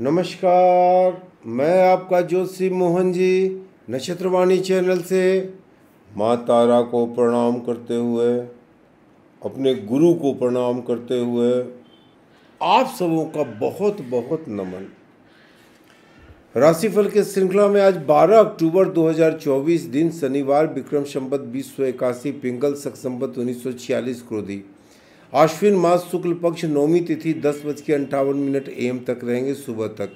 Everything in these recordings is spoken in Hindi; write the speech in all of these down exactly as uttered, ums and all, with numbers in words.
नमस्कार, मैं आपका ज्योतिषी मोहन जी नक्षत्रवाणी चैनल से माँ तारा को प्रणाम करते हुए, अपने गुरु को प्रणाम करते हुए आप सबों का बहुत बहुत नमन। राशिफल के श्रृंखला में आज बारह अक्टूबर दो हज़ार चौबीस दिन शनिवार, विक्रम संवत बीस सौ इक्यासी, पिंगल शक संवत उन्नीस सौ छियालीस क्रोधी, आश्विन मास शुक्ल पक्ष, नौमी तिथि दस बज के अंठावन मिनट एम तक रहेंगे सुबह तक।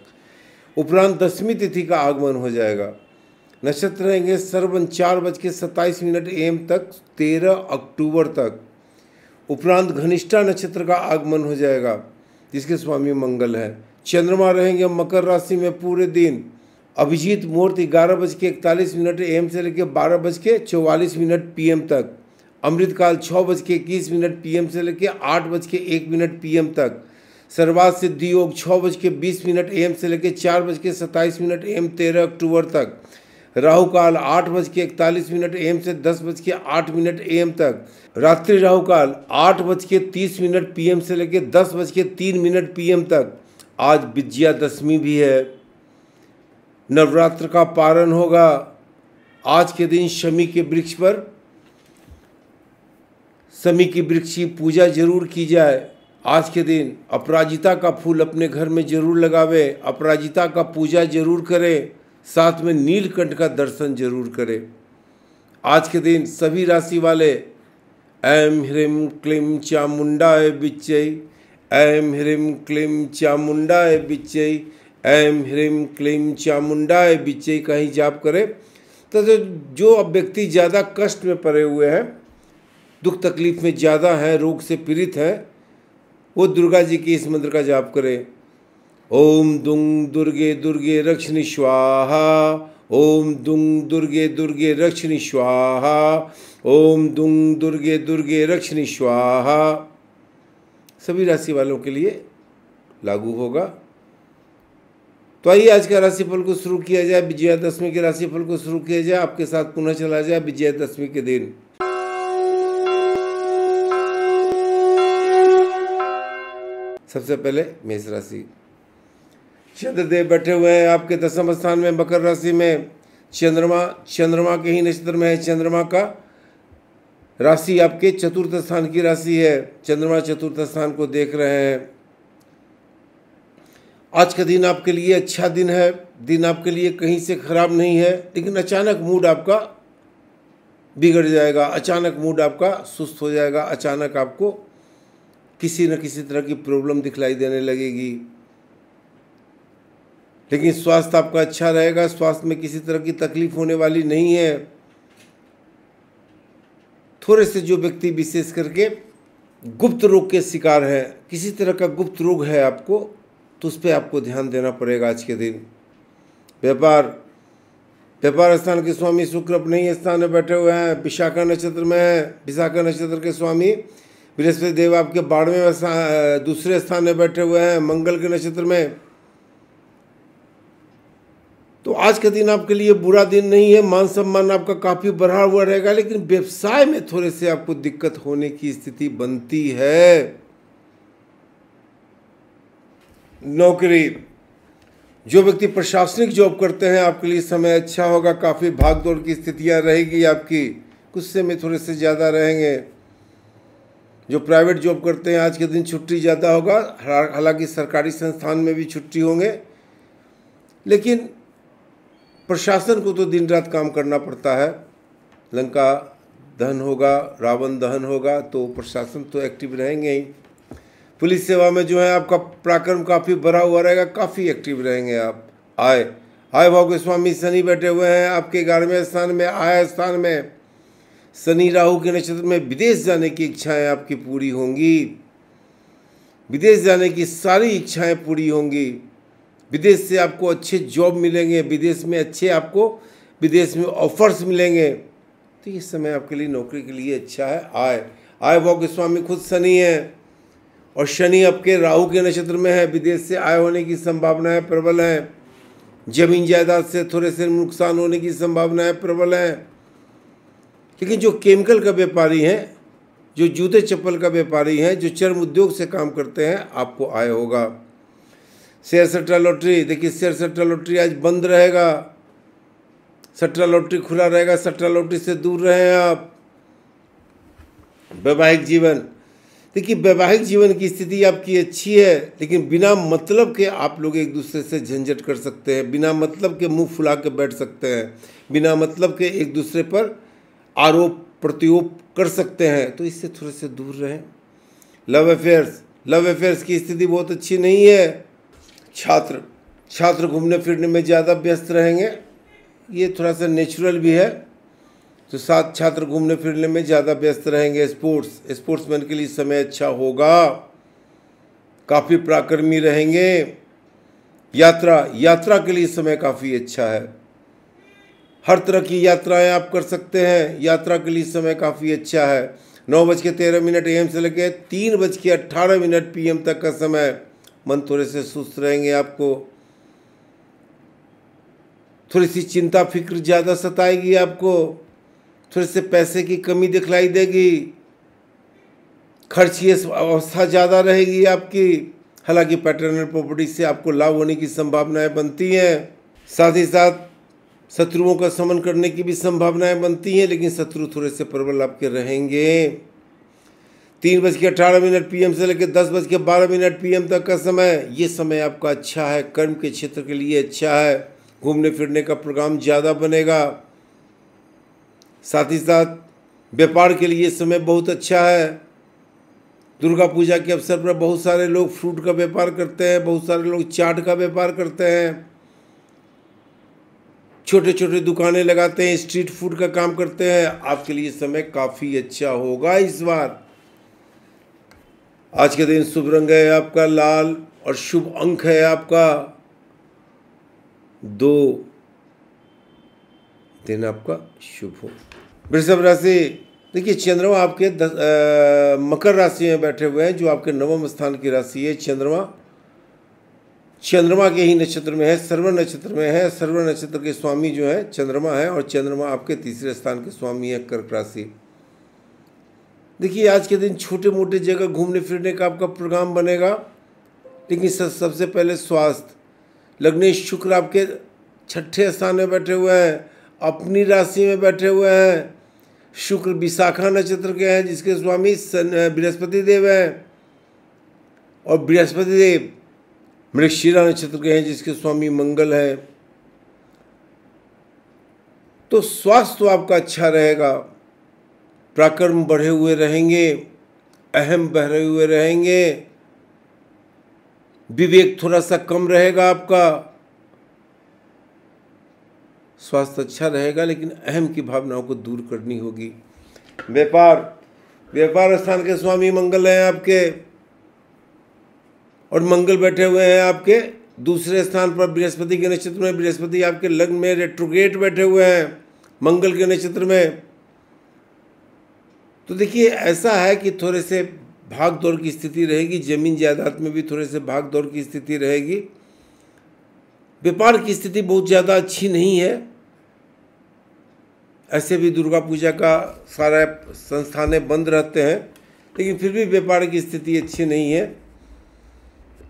उपरांत दसवीं तिथि का आगमन हो जाएगा। नक्षत्र रहेंगे श्रवण चार बज के सत्ताईस मिनट एम तक तेरह अक्टूबर तक। उपरांत घनिष्ठा नक्षत्र का आगमन हो जाएगा जिसके स्वामी मंगल है। चंद्रमा रहेंगे मकर राशि में पूरे दिन। अभिजीत मुहूर्त ग्यारह बज के इकतालीस मिनट एम से लेकर बारह बज के चौवालीस मिनट पी एम तक। अमृतकाल छः बज के इक्कीस मिनट पीएम से लेके आठ बज के एक मिनट पीएम तक। सर्वार्थ सिद्धि योग छः बज के बीस मिनट एम से लेके चार बज के सत्ताईस मिनट एम तेरह अक्टूबर तक। राहु काल आठ बज के इकतालीस मिनट एम से दस बज के आठ मिनट एम तक। रात्रि राहु काल आठ बज के तीस मिनट पीएम से लेके दस बज के तीन मिनट पीएम तक। आज विजयादशमी भी है, नवरात्र का पारण होगा। आज के दिन शमी के वृक्ष पर शमी की वृक्ष की पूजा जरूर की जाए। आज के दिन अपराजिता का फूल अपने घर में जरूर लगावे, अपराजिता का पूजा जरूर करें, साथ में नीलकंठ का दर्शन जरूर करें। आज के दिन सभी राशि वाले ऐम ह्रीम क्लीम चामुंडाय बिच्चई, ऐम ह्रीम क्लीम चामुंडाय बिच्चई, ऐम ह्रीम क्लीम चामुंडाय बिच्चई का ही जाप करें। तो जो व्यक्ति ज़्यादा कष्ट में पड़े हुए हैं, दुख तकलीफ में ज़्यादा है, रोग से पीड़ित है, वो दुर्गा जी के इस मंत्र का जाप करें। ओम दुंग दुर्गे दुर्गे रक्षिणी स्वाहा, ओम दुंग दुर्गे दुर्गे रक्षिणी स्वाहा, ओम दुंग दुर्गे दुर्गे रक्षिणी स्वाहा। सभी राशि वालों के लिए लागू होगा। तो आइए आज का राशिफल को शुरू किया जाए, विजयादशमी के राशिफल को शुरू किया जाए। आपके साथ पुनः चला जाए विजयादशमी के दिन। सबसे पहले मेष राशि, चंद्रदेव बैठे हुए हैं आपके दसम स्थान में मकर राशि में। चंद्रमा चंद्रमा के ही नक्षत्र में है। चंद्रमा का राशि आपके चतुर्थ स्थान की राशि है। चंद्रमा चतुर्थ स्थान को देख रहे हैं। आज का दिन आपके लिए अच्छा दिन है, दिन आपके लिए कहीं से खराब नहीं है, लेकिन अचानक मूड आपका बिगड़ जाएगा, अचानक मूड आपका सुस्त हो जाएगा, अचानक आपको किसी न किसी तरह की प्रॉब्लम दिखलाई देने लगेगी। लेकिन स्वास्थ्य आपका अच्छा रहेगा, स्वास्थ्य में किसी तरह की तकलीफ होने वाली नहीं है। थोड़े से जो व्यक्ति विशेष करके गुप्त रोग के शिकार हैं, किसी तरह का गुप्त रोग है आपको, तो उस पर आपको ध्यान देना पड़ेगा आज के दिन। व्यापार व्यापार स्थान के स्वामी शुक्र अपने ही स्थान में बैठे हुए हैं, विशाखा नक्षत्र में है। विशाखा नक्षत्र के स्वामी बृहस्पति देव आपके बारहवें दूसरे स्थान में बैठे हुए हैं, मंगल के नक्षत्र में। तो आज का दिन आपके लिए बुरा दिन नहीं है, मान सम्मान आपका काफ़ी बढ़ा हुआ रहेगा, लेकिन व्यवसाय में थोड़े से आपको दिक्कत होने की स्थिति बनती है। नौकरी, जो व्यक्ति प्रशासनिक जॉब करते हैं आपके लिए समय अच्छा होगा, काफ़ी भागदौड़ की स्थितियाँ रहेगी आपकी, गुस्से में थोड़े से ज़्यादा रहेंगे। जो प्राइवेट जॉब करते हैं आज के दिन छुट्टी ज़्यादा होगा, हालांकि सरकारी संस्थान में भी छुट्टी होंगे, लेकिन प्रशासन को तो दिन रात काम करना पड़ता है। लंका दहन होगा, रावण दहन होगा, तो प्रशासन तो एक्टिव रहेंगे ही। पुलिस सेवा में जो है आपका पराक्रम काफ़ी बढ़ा हुआ रहेगा, काफ़ी एक्टिव रहेंगे आप। आय आय भाव के स्वामी शनि बैठे हुए हैं आपके ग्यारहवें स्थान में, आय स्थान में। शनि राहु के नक्षत्र में विदेश जाने की इच्छाएं आपकी पूरी होंगी, विदेश जाने की सारी इच्छाएं पूरी होंगी। विदेश से आपको अच्छे जॉब मिलेंगे, विदेश में अच्छे आपको विदेश में ऑफर्स मिलेंगे, तो ये समय आपके लिए नौकरी के लिए अच्छा है। आय आय भाव के स्वामी खुद शनि है और शनि आपके राहु के नक्षत्र में है, विदेश से आय होने की संभावनाएँ प्रबल हैं। जमीन जायदाद से थोड़े से नुकसान होने की संभावनाएँ प्रबल हैं। लेकिन जो केमिकल का व्यापारी हैं, जो जूते चप्पल का व्यापारी हैं, जो चर्म उद्योग से काम करते हैं, आपको आय होगा। शेयर सट्टा लॉटरी, देखिए शेयर सट्टा लॉटरी आज बंद रहेगा, सट्टा लॉटरी खुला रहेगा, सट्टा लॉटरी से दूर रहें आप। वैवाहिक जीवन, देखिए वैवाहिक जीवन की स्थिति आपकी अच्छी है, लेकिन बिना मतलब के आप लोग एक दूसरे से झंझट कर सकते हैं, बिना मतलब के मुंह फुला के बैठ सकते हैं, बिना मतलब के एक दूसरे पर आरोप प्रतियोप कर सकते हैं, तो इससे थोड़े से दूर रहें। लव अफेयर्स, लव अफेयर्स की स्थिति बहुत अच्छी नहीं है। छात्र छात्र घूमने फिरने में ज़्यादा व्यस्त रहेंगे, ये थोड़ा सा नेचुरल भी है, तो साथ छात्र घूमने फिरने में ज़्यादा व्यस्त रहेंगे। स्पोर्ट्स स्पोर्ट्समैन के लिए समय अच्छा होगा, काफ़ी पराक्रमी रहेंगे। यात्रा यात्रा के लिए समय काफ़ी अच्छा है, हर तरह की यात्राएं आप कर सकते हैं, यात्रा के लिए समय काफ़ी अच्छा है। नौ बज के तेरह मिनट ए एम से लेकर तीन बज के अट्ठारह मिनट पी एम तक का समय, मन थोड़े से सुस्त रहेंगे आपको, थोड़ी सी चिंता फिक्र ज़्यादा सताएगी आपको, थोड़े से पैसे की कमी दिखलाई देगी, खर्च की अवस्था ज़्यादा रहेगी आपकी। हालांकि पैटर्नल प्रॉपर्टी से आपको लाभ होने की संभावनाएं बनती हैं, साथ ही साथ शत्रुओं का समन करने की भी संभावनाएं बनती हैं, लेकिन शत्रु थोड़े से प्रबल आपके रहेंगे। तीन बज के अठारह मिनट पी एम से लेकर दस बज के बारह मिनट पी एम तक का समय, ये समय आपका अच्छा है, कर्म के क्षेत्र के लिए अच्छा है, घूमने फिरने का प्रोग्राम ज़्यादा बनेगा। साथ ही साथ व्यापार के लिए समय बहुत अच्छा है। दुर्गा पूजा के अवसर पर बहुत सारे लोग फ्रूट का व्यापार करते हैं, बहुत सारे लोग चाट का व्यापार करते हैं, छोटे छोटे दुकानें लगाते हैं, स्ट्रीट फूड का काम करते हैं, आपके लिए समय काफ़ी अच्छा होगा इस बार। आज के दिन शुभ रंग है आपका लाल और शुभ अंक है आपका दो। दिन आपका शुभ हो। वृषभ राशि, देखिए चंद्रमा आपके दस, आ, मकर राशि में बैठे हुए हैं, जो आपके नवम स्थान की राशि है। चंद्रमा चंद्रमा के ही नक्षत्र में है, सर्व नक्षत्र में है। सर्व नक्षत्र के स्वामी जो है चंद्रमा है, और चंद्रमा आपके तीसरे स्थान के स्वामी है कर्क राशि। देखिए आज के दिन छोटे मोटे जगह घूमने फिरने का आपका प्रोग्राम बनेगा, लेकिन सबसे पहले स्वास्थ्य। लग्नेश शुक्र आपके छठे स्थान में बैठे हुए हैं, अपनी राशि में बैठे हुए हैं। शुक्र विशाखा नक्षत्र के हैं, जिसके स्वामी बृहस्पति देव हैं, और बृहस्पति देव मृगशिरा नक्षत्र के हैं, जिसके स्वामी मंगल हैं। तो स्वास्थ्य तो आपका अच्छा रहेगा, पराक्रम बढ़े हुए रहेंगे, अहम बहरे हुए रहेंगे, विवेक थोड़ा सा कम रहेगा आपका। स्वास्थ्य अच्छा रहेगा, लेकिन अहम की भावनाओं को दूर करनी होगी। व्यापार व्यापार स्थान के स्वामी मंगल हैं आपके, और मंगल बैठे हुए हैं आपके दूसरे स्थान पर बृहस्पति के नक्षत्र में। बृहस्पति आपके लग्न में रेट्रोग्रेड बैठे हुए हैं मंगल के नक्षत्र में। तो देखिए ऐसा है कि थोड़े से भाग दौड़ की स्थिति रहेगी, जमीन जायदाद में भी थोड़े से भाग दौड़ की स्थिति रहेगी। व्यापार की स्थिति बहुत ज़्यादा अच्छी नहीं है, ऐसे भी दुर्गा पूजा का सारा संस्थानें बंद रहते हैं, लेकिन फिर भी व्यापार की स्थिति अच्छी नहीं है।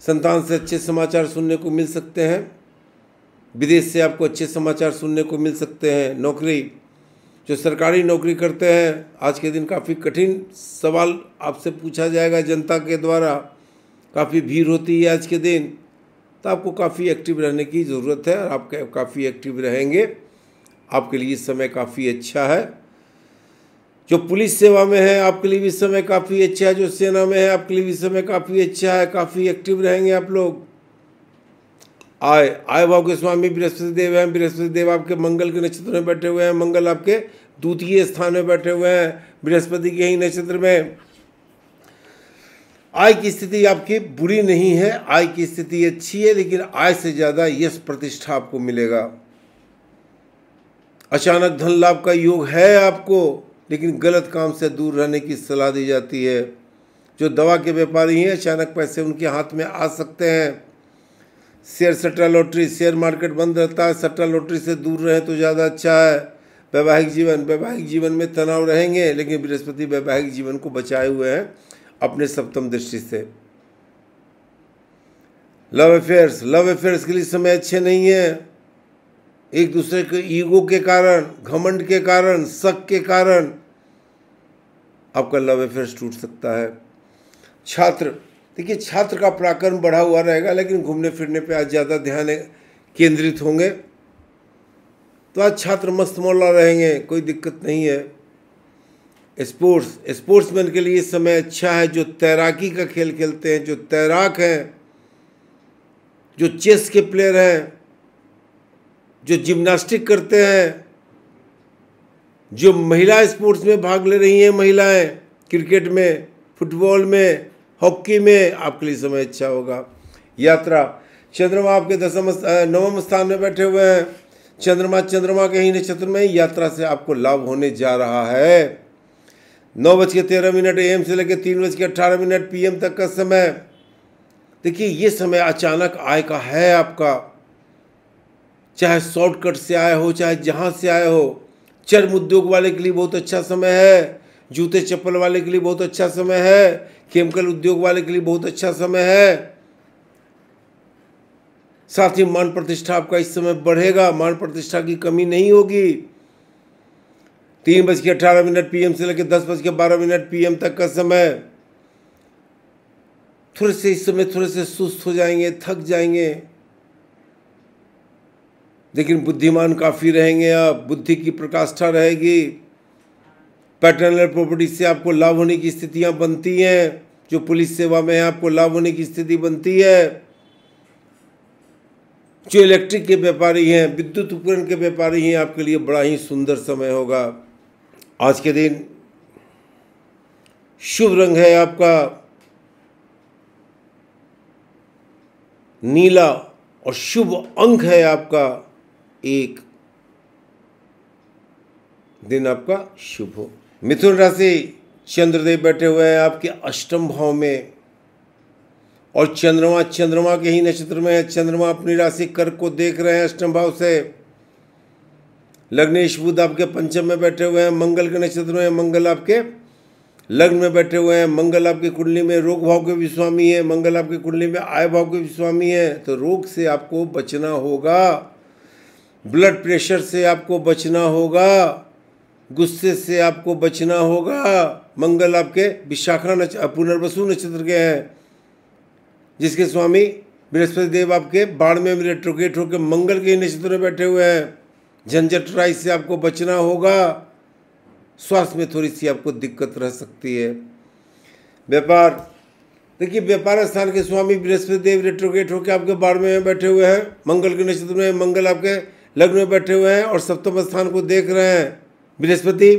संतान से अच्छे समाचार सुनने को मिल सकते हैं, विदेश से आपको अच्छे समाचार सुनने को मिल सकते हैं। नौकरी, जो सरकारी नौकरी करते हैं, आज के दिन काफ़ी कठिन सवाल आपसे पूछा जाएगा जनता के द्वारा, काफ़ी भीड़ होती है आज के दिन, तो आपको काफ़ी एक्टिव रहने की ज़रूरत है, और आप काफ़ी एक्टिव रहेंगे, आपके लिए समय काफ़ी अच्छा है। जो पुलिस सेवा में है आपके लिए भी समय काफ़ी अच्छा है, जो सेना में है आपके लिए भी समय काफ़ी अच्छा है, काफ़ी एक्टिव रहेंगे आप लोग। आय आय भाव के स्वामी बृहस्पति देव हैं, बृहस्पति देव आपके मंगल के नक्षत्र में बैठे हुए हैं, मंगल आपके द्वितीय स्थान में बैठे हुए हैं बृहस्पति के ही नक्षत्र में। आय की स्थिति आपकी बुरी नहीं है, आय की स्थिति अच्छी है, लेकिन आय से ज़्यादा यश प्रतिष्ठा आपको मिलेगा। अचानक धन लाभ का योग है आपको, लेकिन गलत काम से दूर रहने की सलाह दी जाती है। जो दवा के व्यापारी हैं, अचानक पैसे उनके हाथ में आ सकते हैं। शेयर सट्टा लॉटरी, शेयर मार्केट बंद रहता है, सट्टा लॉटरी से दूर रहें तो ज़्यादा अच्छा है। वैवाहिक जीवन वैवाहिक जीवन में तनाव रहेंगे, लेकिन बृहस्पति वैवाहिक जीवन को बचाए हुए हैं अपने सप्तम दृष्टि से। लव अफेयर्स लव अफेयर्स के लिए समय अच्छे नहीं है। एक दूसरे के ईगो के कारण, घमंड के कारण, शक के कारण आपका लव अफेयर्स टूट सकता है। छात्र, देखिए छात्र का पराक्रम बढ़ा हुआ रहेगा, लेकिन घूमने फिरने पे आज ज़्यादा ध्यान केंद्रित होंगे, तो आज छात्र मस्त मौला रहेंगे, कोई दिक्कत नहीं है। स्पोर्ट्स स्पोर्ट्समैन के लिए समय अच्छा है। जो तैराकी का खेल खेलते हैं, जो तैराक हैं, जो चेस के प्लेयर हैं, जो जिम्नास्टिक करते हैं, जो महिला स्पोर्ट्स में भाग ले रही हैं, महिलाएं क्रिकेट में, फुटबॉल में, हॉकी में, आपके लिए समय अच्छा होगा। यात्रा, चंद्रमा आपके दसम नवम स्थान में बैठे हुए हैं। चंद्रमा चंद्रमा के ही नक्षत्र में यात्रा से आपको लाभ होने जा रहा है। नौ बज के तेरह मिनट ए एम से लेकर तीन बज के अट्ठारह मिनट पी एम तक का समय, देखिए ये समय अचानक आय का है आपका। चाहे शॉर्टकट से आए हो, चाहे जहाँ से आए हो, चर्म उद्योग वाले के लिए बहुत अच्छा समय है, जूते चप्पल वाले के लिए बहुत अच्छा समय है, केमिकल उद्योग वाले के लिए बहुत अच्छा समय है। साथ ही मान प्रतिष्ठा आपका इस समय बढ़ेगा, मान प्रतिष्ठा की कमी नहीं होगी। तीन बज के अट्ठारह मिनट पीएम से लेकर दस बज के बारह मिनट पीएम तक का समय, थोड़े से इस समय थोड़े से सुस्त हो जाएंगे, थक जाएंगे, लेकिन बुद्धिमान काफ़ी रहेंगे आप। बुद्धि की प्रकाष्ठा रहेगी। पैटर्नल प्रॉपर्टी से आपको लाभ होने की स्थितियां बनती हैं। जो पुलिस सेवा में है आपको लाभ होने की स्थिति बनती है। जो इलेक्ट्रिक के व्यापारी हैं, विद्युत उपकरण के व्यापारी हैं, आपके लिए बड़ा ही सुंदर समय होगा। आज के दिन शुभ रंग है आपका नीला और शुभ अंक है आपका एक। दिन आपका शुभ हो। मिथुन राशि, चंद्रदेव बैठे हुए हैं आपके अष्टम भाव में और चंद्रमा चंद्रमा के ही नक्षत्र में है। चंद्रमा अपनी राशि कर्क को देख रहे हैं अष्टम भाव से। लग्नेश बुध आपके पंचम में बैठे हुए हैं, मंगल के नक्षत्र में। मंगल आपके लग्न में बैठे हुए हैं। मंगल आपकी कुंडली में रोग भाव के भी स्वामी है। मंगल आपकी कुंडली में आय भाव के भी स्वामी है, तो रोग से आपको बचना होगा, ब्लड प्रेशर से आपको बचना होगा, गुस्से से आपको बचना होगा। मंगल आपके विशाखा नक्षत्र पुनर्वसु नक्षत्र के हैं, जिसके स्वामी बृहस्पति देव आपके बाढ़ में रेट्रोगेट होकर मंगल के ही नक्षत्र में बैठे हुए हैं। झंझट राय से आपको बचना होगा। स्वास्थ्य में थोड़ी सी आपको दिक्कत रह सकती है। व्यापार, देखिए व्यापार स्थान के स्वामी बृहस्पति देव रेट्रोगेट होकर आपके बाढ़ में बैठे हुए हैं, मंगल के नक्षत्र में। मंगल आपके लग्न में बैठे हुए हैं और सप्तम स्थान को देख रहे हैं। बृहस्पति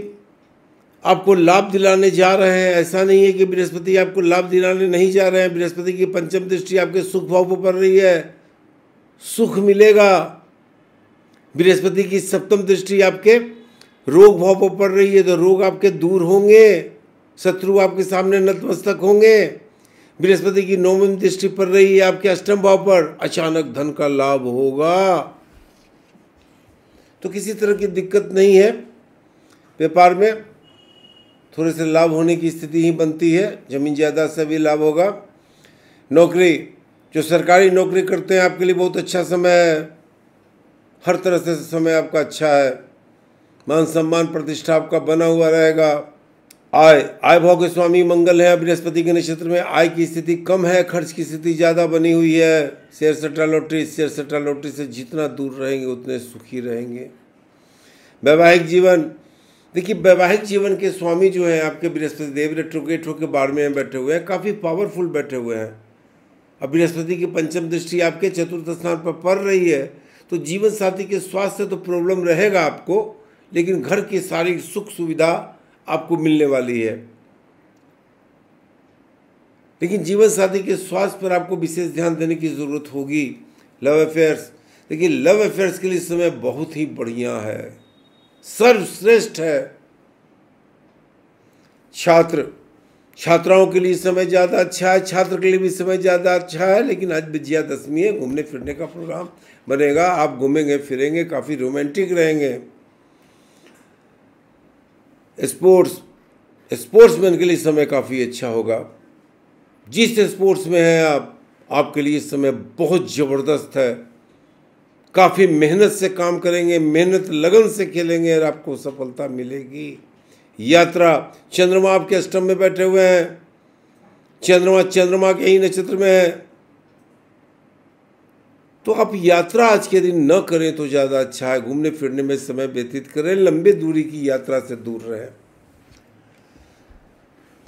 आपको लाभ दिलाने जा रहे हैं। ऐसा नहीं है कि बृहस्पति आपको लाभ दिलाने नहीं जा रहे हैं। बृहस्पति की पंचम दृष्टि आपके सुख भाव पर पड़ रही है, सुख मिलेगा। बृहस्पति की सप्तम दृष्टि आपके रोग भाव पर पड़ रही है, तो रोग आपके दूर होंगे, शत्रु आपके सामने नतमस्तक होंगे। बृहस्पति की नवम दृष्टि पड़ रही है आपके अष्टम भाव पर, अचानक धन का लाभ होगा, तो किसी तरह की दिक्कत नहीं है। व्यापार में थोड़े से लाभ होने की स्थिति ही बनती है। जमीन जायदाद से भी लाभ होगा। नौकरी, जो सरकारी नौकरी करते हैं आपके लिए बहुत अच्छा समय है। हर तरह से समय आपका अच्छा है। मान सम्मान प्रतिष्ठा आपका बना हुआ रहेगा। आय आय भाव के स्वामी मंगल है बृहस्पति के नक्षत्र में। आय की स्थिति कम है, खर्च की स्थिति ज़्यादा बनी हुई है। शेयर सट्टा लॉटरी शेयर सट्टा लॉटरी से जितना दूर रहेंगे उतने सुखी रहेंगे। वैवाहिक जीवन, देखिए वैवाहिक जीवन के स्वामी जो हैं आपके बृहस्पति देव रेट्रोगेट होकर बाढ़ में बैठे हुए हैं, काफ़ी पावरफुल बैठे हुए हैं। अब बृहस्पति की पंचम दृष्टि आपके चतुर्थ स्थान पर पड़ रही है, तो जीवन साथी के स्वास्थ्य तो प्रॉब्लम रहेगा आपको, लेकिन घर की सारी सुख सुविधा आपको मिलने वाली है। लेकिन जीवन साथी के स्वास्थ्य पर आपको विशेष ध्यान देने की ज़रूरत होगी। लव अफेयर्स, देखिए लव अफेयर्स के लिए समय बहुत ही बढ़िया है, सर्वश्रेष्ठ है। छात्र छात्राओं के लिए समय ज़्यादा अच्छा है, छात्र के लिए भी समय ज़्यादा अच्छा है। लेकिन आज विजयादशमी है, घूमने फिरने का प्रोग्राम बनेगा, आप घूमेंगे फिरेंगे, काफ़ी रोमांटिक रहेंगे। स्पोर्ट्स स्पोर्ट्समैन के लिए समय काफ़ी अच्छा होगा। जिस स्पोर्ट्स में हैं आप, आपके लिए इस समय बहुत ज़बरदस्त है। काफ़ी मेहनत से काम करेंगे, मेहनत लगन से खेलेंगे और आपको सफलता मिलेगी। यात्रा, चंद्रमा आपके अष्टम में बैठे हुए हैं, चंद्रमा चंद्रमा के ही नक्षत्र में है, तो आप यात्रा आज के दिन न करें तो ज़्यादा अच्छा है। घूमने फिरने में समय व्यतीत करें, लंबे दूरी की यात्रा से दूर रहें।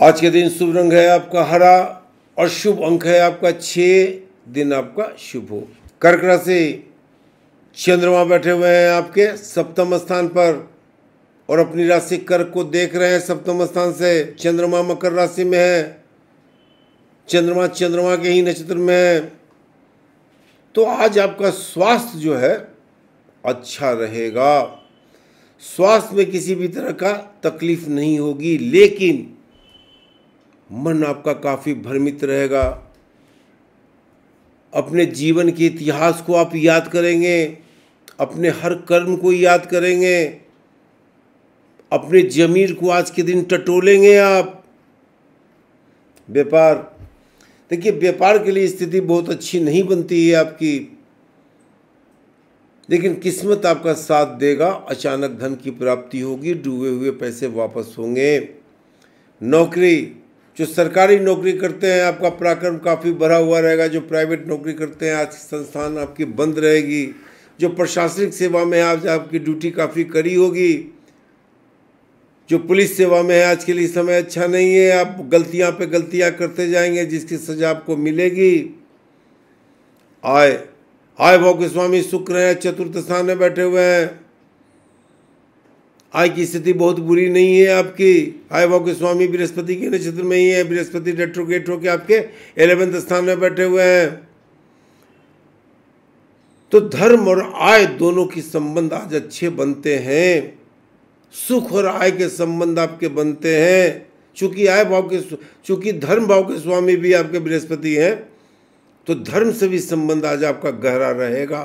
आज के दिन शुभ रंग है आपका हरा और शुभ अंक है आपका छः। दिन आपका शुभ हो। कर्क राशि, चंद्रमा बैठे हुए हैं आपके सप्तम स्थान पर और अपनी राशि कर्क को देख रहे हैं सप्तम स्थान से। चंद्रमा मकर राशि में है, चंद्रमा चंद्रमा के ही नक्षत्र में है, तो आज आपका स्वास्थ्य जो है अच्छा रहेगा। स्वास्थ्य में किसी भी तरह का तकलीफ नहीं होगी, लेकिन मन आपका काफ़ी भ्रमित रहेगा। अपने जीवन के इतिहास को आप याद करेंगे, अपने हर कर्म को याद करेंगे, अपने ज़मीर को आज के दिन टटोलेंगे आप। व्यापार, देखिए व्यापार के लिए स्थिति बहुत अच्छी नहीं बनती है आपकी, लेकिन किस्मत आपका साथ देगा। अचानक धन की प्राप्ति होगी, डूबे हुए पैसे वापस होंगे। नौकरी, जो सरकारी नौकरी करते हैं आपका पराक्रम काफ़ी भरा हुआ रहेगा। जो प्राइवेट नौकरी करते हैं आज संस्थान आपकी बंद रहेगी। जो प्रशासनिक सेवा में आज आपकी ड्यूटी काफ़ी कड़ी होगी। जो पुलिस सेवा में है आज के लिए समय अच्छा नहीं है, आप गलतियां पे गलतियां करते जाएंगे जिसकी सजा आपको मिलेगी। आय, आय भाव के स्वामी शुक्र हैं, चतुर्थ स्थान में बैठे हुए हैं। आय की स्थिति बहुत बुरी नहीं है आपकी। आय भाव के स्वामी बृहस्पति के नक्षत्र में ही है, बृहस्पति रेट्रोगेट होकर आपके ग्यारहवें स्थान में बैठे हुए हैं, तो धर्म और आय दोनों की संबंध आज अच्छे बनते हैं। सुख और आय के संबंध आपके बनते हैं। चूंकि आय भाव के चूंकि धर्म भाव के स्वामी भी आपके बृहस्पति हैं, तो धर्म से भी संबंध आज आपका गहरा रहेगा।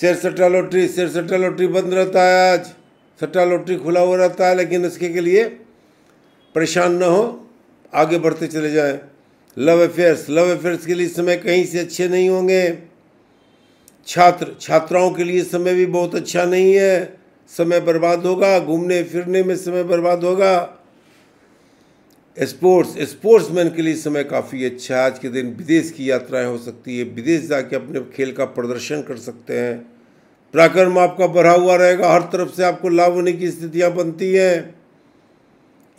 शेयर सट्टा लॉटरी, शेयर सट्टा लॉटरी बंद रहता है आज, सट्टा लॉटरी खुला हुआ रहता है, लेकिन उसके के लिए परेशान ना हो, आगे बढ़ते चले जाएं। लव अफेयर्स, लव अफेयर्स के लिए समय कहीं से अच्छे नहीं होंगे। छात्र छात्राओं के लिए समय भी बहुत अच्छा नहीं है, समय बर्बाद होगा, घूमने फिरने में समय बर्बाद होगा। स्पोर्ट्स स्पोर्ट्समैन के लिए समय काफ़ी अच्छा है आज के दिन। विदेश की यात्राएं हो सकती है, विदेश जाके अपने खेल का प्रदर्शन कर सकते हैं। पराक्रम आपका बढ़ा हुआ रहेगा, हर तरफ से आपको लाभ होने की स्थितियां बनती हैं।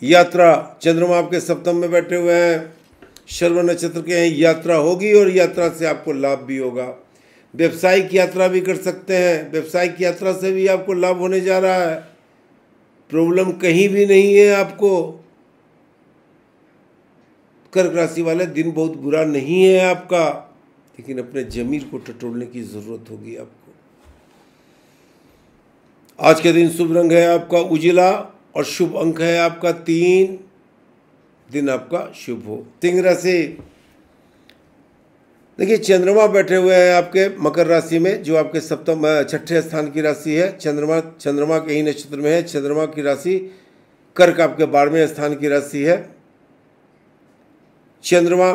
यात्रा, चंद्रमा आपके सप्तम में बैठे हुए हैं, शर्व नक्षत्र के हैं, यात्रा होगी और यात्रा से आपको लाभ भी होगा। व्यावसायिक यात्रा भी कर सकते हैं, व्यावसायिक यात्रा से भी आपको लाभ होने जा रहा है। प्रॉब्लम कहीं भी नहीं है आपको। कर्क राशि वाले दिन बहुत बुरा नहीं है आपका, लेकिन अपने जमीर को टटोलने की जरूरत होगी आपको। आज के दिन शुभ रंग है आपका उजला और शुभ अंक है आपका तीन। दिन आपका शुभ हो। सिंह राशि, देखिए चंद्रमा बैठे हुए हैं आपके मकर राशि में, जो आपके सप्तम छठे स्थान की राशि है। चंद्रमा चंद्रमा के ही नक्षत्र में है, चंद्रमा की राशि कर्क आपके बारहवें स्थान की राशि है। चंद्रमा,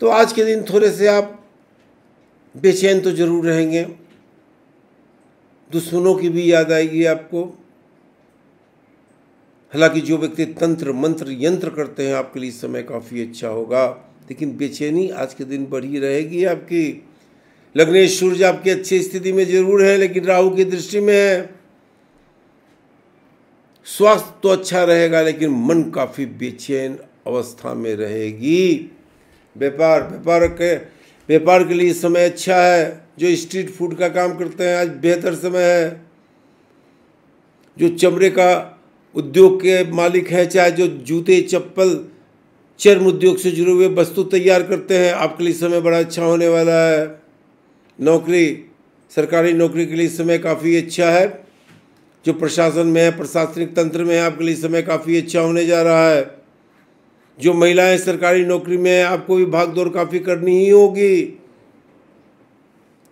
तो आज के दिन थोड़े से आप बेचैन तो जरूर रहेंगे, दुश्मनों की भी याद आएगी आपको। हालांकि जो व्यक्ति तंत्र मंत्र यंत्र करते हैं आपके लिए समय काफ़ी अच्छा होगा, लेकिन बेचैनी आज के दिन बढ़ी रहेगी आपकी। लग्नेश सूर्य आपकी अच्छी स्थिति में जरूर है, लेकिन राहु की दृष्टि में है। स्वास्थ्य तो अच्छा रहेगा, लेकिन मन काफ़ी बेचैन अवस्था में रहेगी। व्यापार व्यापार के व्यापार के लिए समय अच्छा है। जो स्ट्रीट फूड का काम करते हैं आज बेहतर समय है। जो चमड़े का उद्योग के मालिक हैं, चाहे जो जूते चप्पल चर्म उद्योग से जुड़े हुए वस्तु तैयार करते हैं, आपके लिए समय बड़ा अच्छा होने वाला है। नौकरी, सरकारी नौकरी के लिए समय काफ़ी अच्छा है। जो प्रशासन में है, प्रशासनिक तंत्र में है, आपके लिए समय काफ़ी अच्छा होने जा रहा है। जो महिलाएं सरकारी नौकरी में है, आपको भी भागदौड़ काफ़ी करनी ही होगी।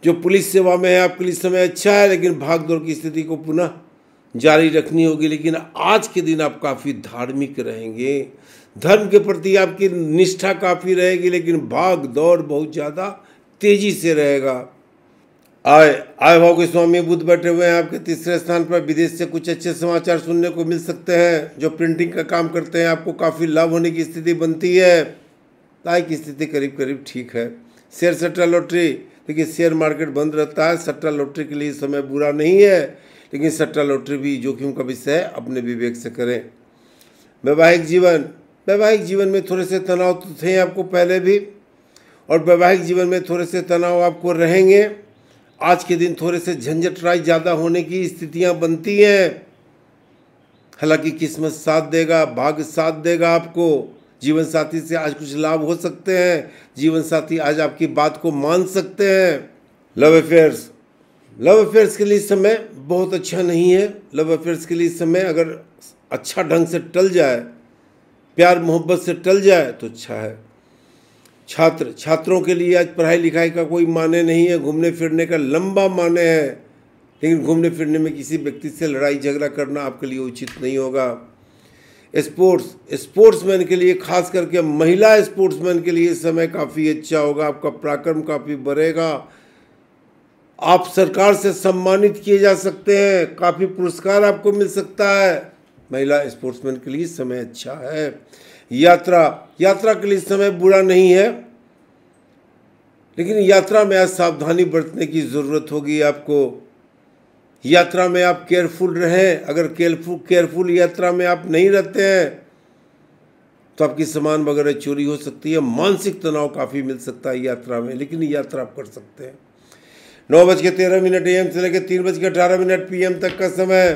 जो पुलिस सेवा में है, आपके लिए समय अच्छा है, लेकिन भागदौड़ की स्थिति को पुनः जारी रखनी होगी। लेकिन आज के दिन आप काफ़ी धार्मिक रहेंगे, धर्म के प्रति आपकी निष्ठा काफ़ी रहेगी, लेकिन भाग दौड़ बहुत ज़्यादा तेजी से रहेगा। आय आय भाव के स्वामी बुध बैठे हुए हैं आपके तीसरे स्थान पर। विदेश से कुछ अच्छे समाचार सुनने को मिल सकते हैं। जो प्रिंटिंग का काम करते हैं आपको काफ़ी लाभ होने की स्थिति बनती है। आय की स्थिति करीब करीब ठीक है। शेयर सट्टा लॉटरी, देखिए शेयर मार्केट बंद रहता है, सट्टा लॉटरी के लिए समय बुरा नहीं है, लेकिन सट्टा लॉटरी भी जोखिम का विषय है, अपने विवेक से करें। वैवाहिक जीवन, वैवाहिक जीवन में थोड़े से तनाव तो थे आपको पहले भी, और वैवाहिक जीवन में थोड़े से तनाव आपको रहेंगे। आज के दिन थोड़े से झंझटराई ज़्यादा होने की स्थितियां बनती हैं। हालांकि किस्मत साथ देगा, भाग्य साथ देगा आपको। जीवन साथी से आज कुछ लाभ हो सकते हैं, जीवन साथी आज आपकी बात को मान सकते हैं। लव अफेयर्स, लव अफेयर्स के लिए समय बहुत अच्छा नहीं है। लव अफेयर्स के लिए समय अगर अच्छा ढंग से टल जाए, प्यार मोहब्बत से टल जाए तो अच्छा है। छात्र छात्रों के लिए आज पढ़ाई लिखाई का कोई माने नहीं है, घूमने फिरने का लंबा माने है, लेकिन घूमने फिरने में किसी व्यक्ति से लड़ाई झगड़ा करना आपके लिए उचित नहीं होगा। स्पोर्ट्स स्पोर्ट्समैन के लिए, खास करके महिला स्पोर्ट्समैन के लिए समय काफ़ी अच्छा होगा। आपका पराक्रम काफ़ी बढ़ेगा, आप सरकार से सम्मानित किए जा सकते हैं, काफ़ी पुरस्कार आपको मिल सकता है। महिला स्पोर्ट्समैन के लिए समय अच्छा है। यात्रा यात्रा के लिए समय बुरा नहीं है, लेकिन यात्रा में आज सावधानी बरतने की ज़रूरत होगी आपको। यात्रा में आप केयरफुल रहें। अगर केयरफुल केयरफुल यात्रा में आप नहीं रहते हैं तो आपकी सामान वगैरह चोरी हो सकती है। मानसिक तनाव काफ़ी मिल सकता है यात्रा में, लेकिन यात्रा आप कर सकते हैं। नौ बज के तेरह मिनट ए एम से लेकर तीन बज के अठारह मिनट पी एम तक का समय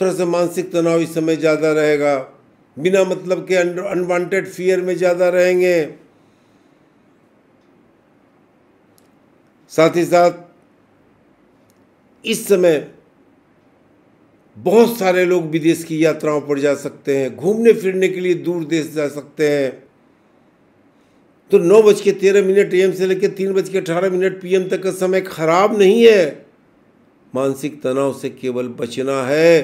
थोड़ा सा मानसिक तनाव इस समय ज़्यादा रहेगा। बिना मतलब के अनवांटेड फियर में ज़्यादा रहेंगे। साथ ही साथ इस समय बहुत सारे लोग विदेश की यात्राओं पर जा सकते हैं, घूमने फिरने के लिए दूर देश जा सकते हैं। तो नौ बज के तेरह मिनट ए एम से लेकर तीन बज के अठारह मिनट पी एम तक का समय खराब नहीं है। मानसिक तनाव से केवल बचना है,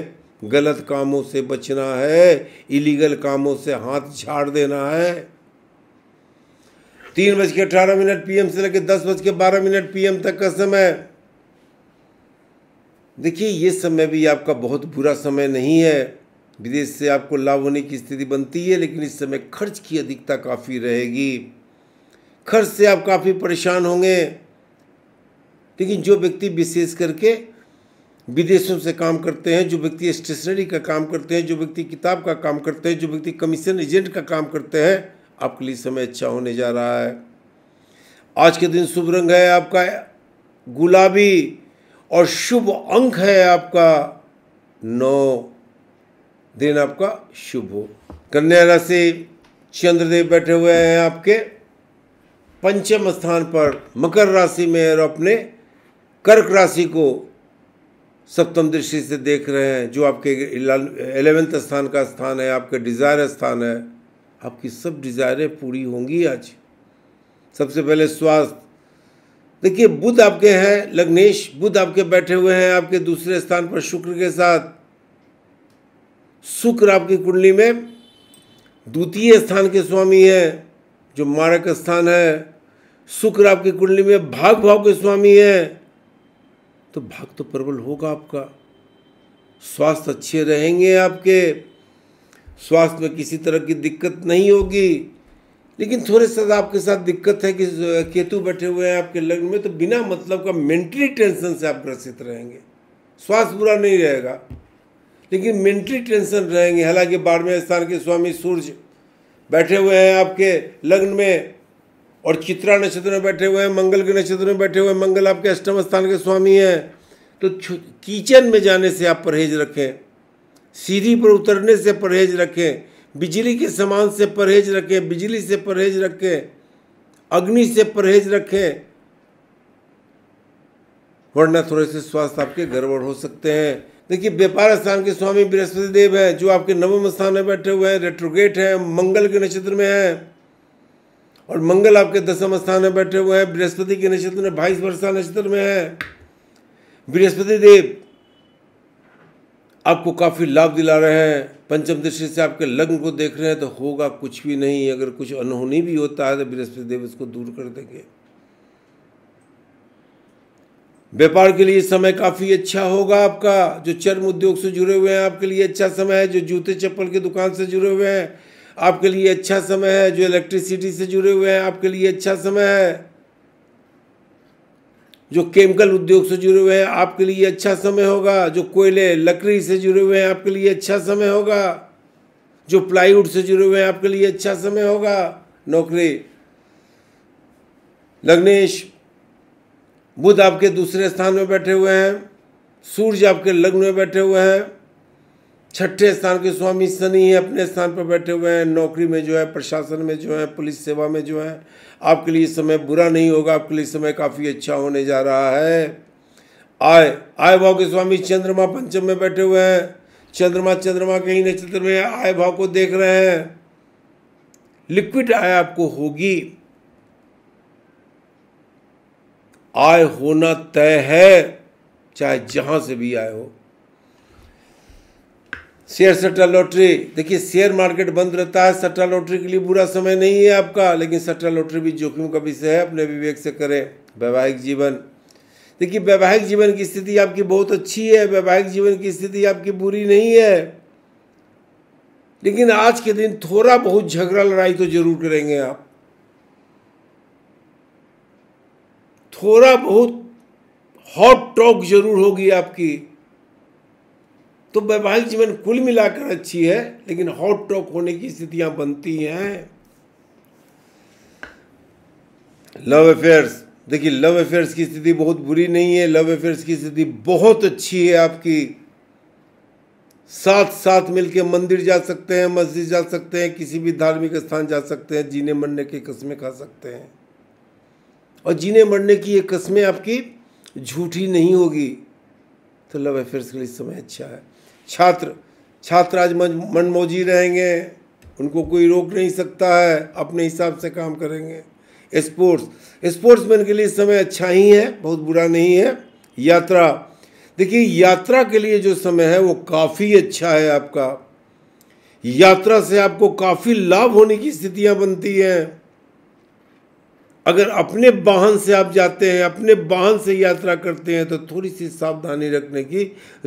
गलत कामों से बचना है, इलीगल कामों से हाथ झाड़ देना है। तीन बज के अठारह मिनट पी एम से लेकर दस बज के बारह मिनट पी एम तक का समय, देखिए ये समय भी आपका बहुत बुरा समय नहीं है। विदेश से आपको लाभ होने की स्थिति बनती है, लेकिन इस समय खर्च की अधिकता काफ़ी रहेगी। खर्च से आप काफ़ी परेशान होंगे, लेकिन जो व्यक्ति विशेष करके विदेशों से काम करते हैं, जो व्यक्ति स्टेशनरी का काम करते हैं, जो व्यक्ति किताब का काम करते हैं, जो व्यक्ति कमीशन एजेंट का काम करते हैं, आपके लिए समय अच्छा होने जा रहा है। आज के दिन शुभ रंग है आपका गुलाबी, और शुभ अंक है आपका नौ। दिन आपका शुभ हो। कन्या राशि, चंद्रदेव बैठे हुए हैं आपके पंचम स्थान पर मकर राशि में, और अपने कर्क राशि को सप्तम दृष्टि से देख रहे हैं, जो आपके एलेवेंथ स्थान का स्थान है, आपके डिज़ायर स्थान है। आपकी सब डिज़ायरें पूरी होंगी आज। सबसे पहले स्वास्थ्य, देखिए बुध आपके हैं लग्नेश, बुध आपके बैठे हुए हैं आपके दूसरे स्थान पर शुक्र के साथ। शुक्र आपकी कुंडली में द्वितीय स्थान के स्वामी है, जो मारक स्थान है। शुक्र आपकी कुंडली में भाग भाव के स्वामी है, तो भाग तो प्रबल होगा आपका। स्वास्थ्य अच्छे रहेंगे आपके, स्वास्थ्य में किसी तरह की दिक्कत नहीं होगी, लेकिन थोड़े से आपके साथ दिक्कत है कि केतु बैठे हुए हैं आपके लग्न में, तो बिना मतलब का मेंटली टेंशन से आप ग्रसित रहेंगे। स्वास्थ्य बुरा नहीं रहेगा, लेकिन मेंटली टेंशन रहेंगे। हालांकि बारहवें स्थान के स्वामी सूर्य बैठे हुए हैं आपके लग्न में, और चित्रा नक्षत्र में बैठे हुए हैं, मंगल के नक्षत्र में बैठे हुए हैं। मंगल आपके अष्टम स्थान के स्वामी हैं, तो किचन में जाने से आप परहेज रखें, सीढ़ी पर उतरने से परहेज रखें, बिजली के सामान से परहेज रखें, बिजली से परहेज रखें, अग्नि से परहेज रखें, वरना थोड़े से स्वास्थ्य आपके गड़बड़ हो सकते हैं। देखिए व्यापार स्थान के स्वामी बृहस्पति देव है, जो आपके नवम स्थान में बैठे हुए हैं, रेट्रोगेट है, मंगल के नक्षत्र में है, और मंगल आपके दसम स्थान में बैठे हुए हैं, बृहस्पति के नक्षत्र में बाईस वर्षा नक्षत्र में है। बृहस्पति देव आपको काफ़ी लाभ दिला रहे हैं, पंचम दृष्टि से आपके लग्न को देख रहे हैं तो होगा कुछ भी नहीं, अगर कुछ अनहोनी भी होता है तो बृहस्पति देव इसको दूर कर देंगे। व्यापार के लिए समय काफ़ी अच्छा होगा आपका। जो चर्म उद्योग से जुड़े हुए हैं आपके लिए अच्छा समय है, जो जूते चप्पल की दुकान से जुड़े हुए हैं आपके लिए अच्छा समय है, जो इलेक्ट्रिसिटी से जुड़े हुए हैं आपके लिए अच्छा समय है, जो केमिकल उद्योग से जुड़े हुए हैं आपके लिए अच्छा समय होगा, जो कोयले लकड़ी से जुड़े हुए हैं आपके लिए अच्छा समय होगा, जो प्लाईवुड से जुड़े हुए हैं आपके लिए अच्छा समय होगा। नौकरी लग्नेश बुध आपके दूसरे स्थान में बैठे हुए हैं, सूर्य आपके लग्न में बैठे हुए हैं, छठे स्थान के स्वामी शनि है अपने स्थान पर बैठे हुए हैं। नौकरी में जो है, प्रशासन में जो है, पुलिस सेवा में जो है आपके लिए समय बुरा नहीं होगा, आपके लिए समय काफ़ी अच्छा होने जा रहा है। आय आय भाव के स्वामी चंद्रमा पंचम में बैठे हुए हैं, चंद्रमा चंद्रमा के ही नक्षत्र में आय भाव को देख रहे हैं। लिक्विड आय आपको होगी, आय होना तय है, चाहे जहां से भी आए हो। शेयर सट्टा लॉटरी, देखिए शेयर मार्केट बंद रहता है, सट्टा लॉटरी के लिए बुरा समय नहीं है आपका, लेकिन सट्टा लॉटरी भी जोखिम का विषय है, अपने विवेक से करें। वैवाहिक जीवन, देखिए वैवाहिक जीवन की स्थिति आपकी बहुत अच्छी है, वैवाहिक जीवन की स्थिति आपकी बुरी नहीं है, लेकिन आज के दिन थोड़ा बहुत झगड़ा लड़ाई तो जरूर करेंगे आप, थोड़ा बहुत हॉट टॉक जरूर होगी आपकी। तो वैवाहिक जीवन कुल मिलाकर अच्छी है, लेकिन हॉट टॉक होने की स्थितियां बनती हैं। लव अफेयर्स, देखिए लव अफेयर्स की स्थिति बहुत बुरी नहीं है, लव अफेयर्स की स्थिति बहुत अच्छी है आपकी। साथ साथ मिलके मंदिर जा सकते हैं, मस्जिद जा सकते हैं, किसी भी धार्मिक स्थान जा सकते हैं, जीने मरने की कसमें खा सकते हैं, और जीने मरने की ये कस्में आपकी झूठी नहीं होगी। तो लव अफेयर्स के लिए समय अच्छा है। छात्र छात्र आज मनमौजी रहेंगे, उनको कोई रोक नहीं सकता है, अपने हिसाब से काम करेंगे। स्पोर्ट्स स्पोर्ट्समैन के लिए समय अच्छा ही है, बहुत बुरा नहीं है। यात्रा, देखिए यात्रा के लिए जो समय है वो काफ़ी अच्छा है आपका, यात्रा से आपको काफ़ी लाभ होने की स्थितियाँ बनती हैं। अगर अपने वाहन से आप जाते हैं, अपने वाहन से यात्रा करते हैं तो थोड़ी सी सावधानी रखने की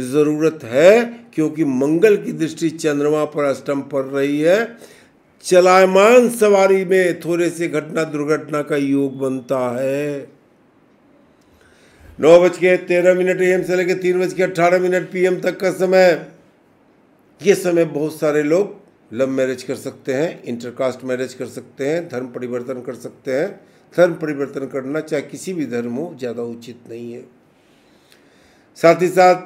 ज़रूरत है, क्योंकि मंगल की दृष्टि चंद्रमा पर अष्टम पड़ रही है। चलायमान सवारी में थोड़े से घटना दुर्घटना का योग बनता है। नौ बज के तेरह मिनट ए एम से लेकर तीन बज के अट्ठारह मिनट पी एम तक का समय, ये समय बहुत सारे लोग लव मैरिज कर सकते हैं, इंटरकास्ट मैरिज कर सकते हैं, धर्म परिवर्तन कर सकते हैं। धर्म परिवर्तन करना चाहे किसी भी धर्म हो ज़्यादा उचित नहीं है। साथ ही साथ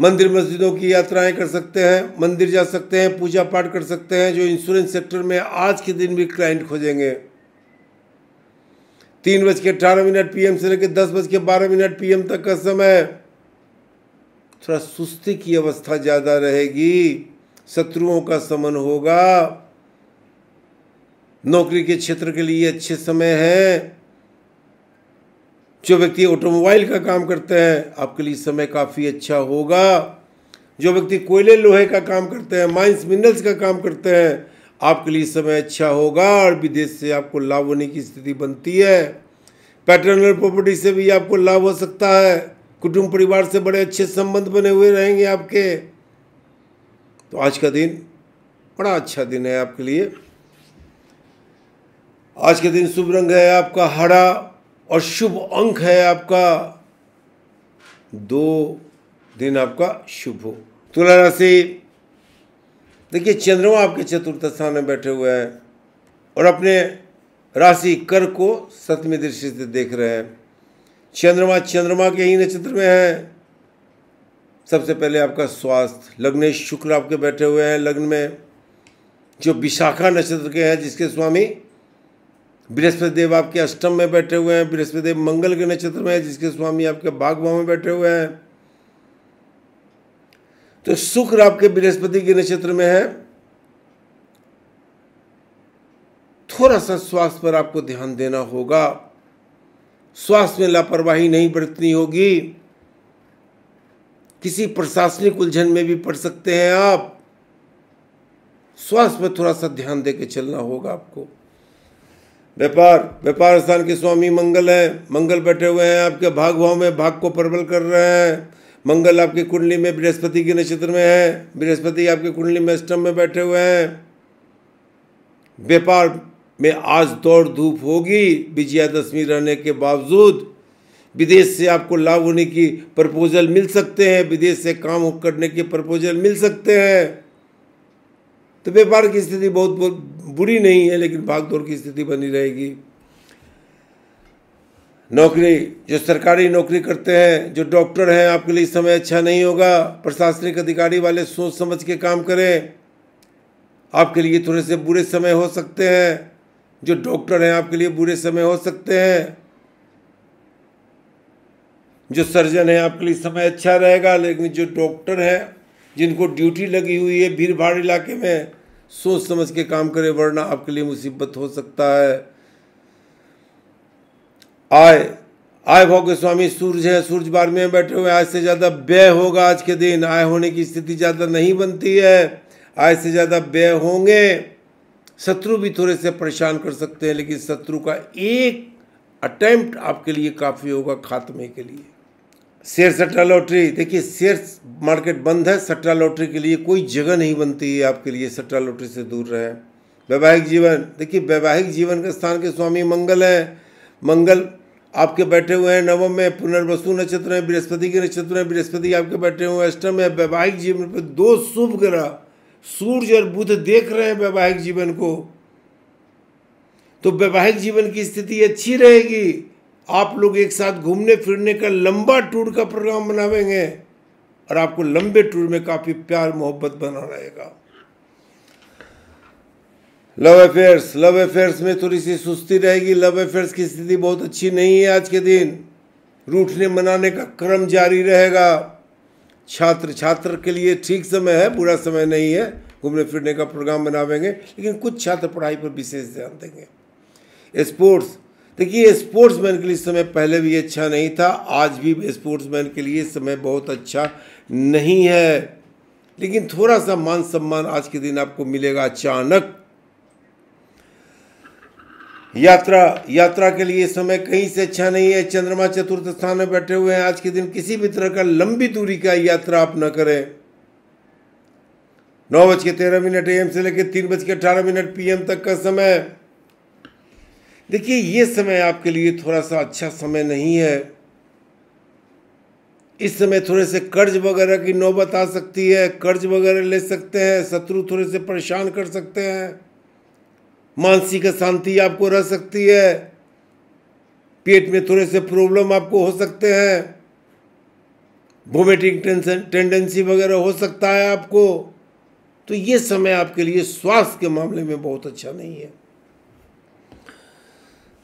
मंदिर मस्जिदों की यात्राएं कर सकते हैं, मंदिर जा सकते हैं, पूजा पाठ कर सकते हैं। जो इंश्योरेंस सेक्टर में आज के दिन भी क्लाइंट खोजेंगे। तीन बज के अट्ठारह मिनट पी एम से लेकर दस बज के बारह मिनट पी एम तक का समय थोड़ा सुस्ती की अवस्था ज़्यादा रहेगी, शत्रुओं का समन होगा। नौकरी के क्षेत्र के लिए अच्छे समय हैं। जो व्यक्ति ऑटोमोबाइल का काम करते हैं आपके लिए समय काफ़ी अच्छा होगा। जो व्यक्ति कोयले लोहे का काम करते हैं, माइंस मिनरल्स का काम करते हैं आपके लिए समय अच्छा होगा, और विदेश से आपको लाभ होने की स्थिति बनती है। पैटर्नल प्रॉपर्टी से भी आपको लाभ हो सकता है। कुटुंब परिवार से बड़े अच्छे संबंध बने हुए रहेंगे आपके। तो आज का दिन बड़ा अच्छा दिन है आपके लिए। आज के दिन शुभ रंग है आपका हरा, और शुभ अंक है आपका दो। दिन आपका शुभ हो। तुला राशि, देखिए चंद्रमा आपके चतुर्थ स्थान में बैठे हुए हैं और अपने राशि कर्क को सप्तमी दृष्टि से देख रहे हैं। चंद्रमा चंद्रमा के ही नक्षत्र में है। सबसे पहले आपका स्वास्थ्य, लग्नेश शुक्र आपके बैठे हुए हैं लग्न में, जो विशाखा नक्षत्र के हैं, जिसके स्वामी बृहस्पति देव आपके अष्टम में बैठे हुए हैं। बृहस्पति देव मंगल के नक्षत्र में है, जिसके स्वामी आपके भाग भाव में बैठे हुए हैं। तो शुक्र आपके बृहस्पति के नक्षत्र में है। थोड़ा सा स्वास्थ्य पर आपको ध्यान देना होगा, स्वास्थ्य में लापरवाही नहीं बरतनी होगी। किसी प्रशासनिक उलझन में भी पड़ सकते हैं आप। स्वास्थ्य पर थोड़ा सा ध्यान देके चलना होगा आपको। व्यापार व्यापार स्थान के स्वामी मंगल है। मंगल बैठे हुए हैं आपके भाग भाव में, भाग को प्रबल कर रहे हैं। मंगल आपकी कुंडली में बृहस्पति के नक्षत्र में है, बृहस्पति आपकी कुंडली में अष्टम में बैठे हुए हैं। व्यापार में आज दौड़ धूप होगी विजयादशमी रहने के बावजूद। विदेश से आपको लाभ होने की प्रपोजल मिल सकते हैं, विदेश से काम करने के प्रपोजल मिल सकते हैं। तो व्यापार की स्थिति बहुत, बहुत बुरी नहीं है, लेकिन भागदौड़ की स्थिति बनी रहेगी। नौकरी, जो सरकारी नौकरी करते हैं, जो डॉक्टर हैं, आपके लिए समय अच्छा नहीं होगा। प्रशासनिक अधिकारी वाले सोच समझ के काम करें, आपके लिए थोड़े से बुरे समय हो सकते हैं। जो डॉक्टर हैं आपके लिए बुरे समय हो सकते हैं। जो सर्जन हैं आपके लिए समय अच्छा रहेगा, लेकिन जो डॉक्टर हैं जिनको ड्यूटी लगी हुई है भीड़ भाड़ इलाके में, सोच समझ के काम करें, वरना आपके लिए मुसीबत हो सकता है। आय आय भाव के स्वामी सूर्य है, सूर्य बारहवें में बैठे हुए। आज से ज़्यादा व्यय होगा आज के दिन, आय होने की स्थिति ज़्यादा नहीं बनती है, आय से ज़्यादा व्यय होंगे। शत्रु भी थोड़े से परेशान कर सकते हैं, लेकिन शत्रु का एक अटेम्प्ट आपके लिए काफ़ी होगा खात्मे के लिए। शेयर सट्टा लॉटरी, देखिए शेयर मार्केट बंद है, सट्टा लॉटरी के लिए कोई जगह नहीं बनती है आपके लिए, सट्टा लॉटरी से दूर रहें। वैवाहिक जीवन, देखिए वैवाहिक जीवन के स्थान के स्वामी मंगल है। मंगल आपके बैठे हुए हैं नवम में, पुनर्वसु नक्षत्र है, बृहस्पति के नक्षत्र है, बृहस्पति आपके बैठे हुए अष्टम है। वैवाहिक जीवन पर दो शुभ ग्रह सूर्य और बुध देख रहे हैं वैवाहिक जीवन को, तो वैवाहिक जीवन की स्थिति अच्छी रहेगी। आप लोग एक साथ घूमने फिरने का लंबा टूर का प्रोग्राम बनावेंगे और आपको लंबे टूर में काफ़ी प्यार मोहब्बत बना रहेगा। लव अफेयर्स, लव अफेयर्स में थोड़ी सी सुस्ती रहेगी, लव अफेयर्स की स्थिति बहुत अच्छी नहीं है आज के दिन। रूठने मनाने का क्रम जारी रहेगा। छात्र छात्र के लिए ठीक समय है, बुरा समय नहीं है, घूमने फिरने का प्रोग्राम बनावेंगे, लेकिन कुछ छात्र पढ़ाई पर विशेष ध्यान देंगे। स्पोर्ट्स, देखिए स्पोर्ट्समैन के लिए समय पहले भी अच्छा नहीं था, आज भी स्पोर्ट्समैन के लिए समय बहुत अच्छा नहीं है, लेकिन थोड़ा सा मान सम्मान आज के दिन आपको मिलेगा अचानक। यात्रा यात्रा के लिए समय कहीं से अच्छा नहीं है, चंद्रमा चतुर्थ स्थान में बैठे हुए हैं। आज के दिन किसी भी तरह का लंबी दूरी का यात्रा आप न करें। नौ बज के तेरह मिनट ए एम से लेकर तीन बज के अठारह मिनट पी एम तक का समय, देखिए ये समय आपके लिए थोड़ा सा अच्छा समय नहीं है। इस समय थोड़े से कर्ज वगैरह की नौबत आ सकती है, कर्ज वगैरह ले सकते हैं, शत्रु थोड़े से परेशान कर सकते हैं। मानसिक अशांति आपको रह सकती है, पेट में थोड़े से प्रॉब्लम आपको हो सकते हैं, वोमिटिंग टेंशन टेंडेंसी वगैरह हो सकता है आपको। तो ये समय आपके लिए स्वास्थ्य के मामले में बहुत अच्छा नहीं है।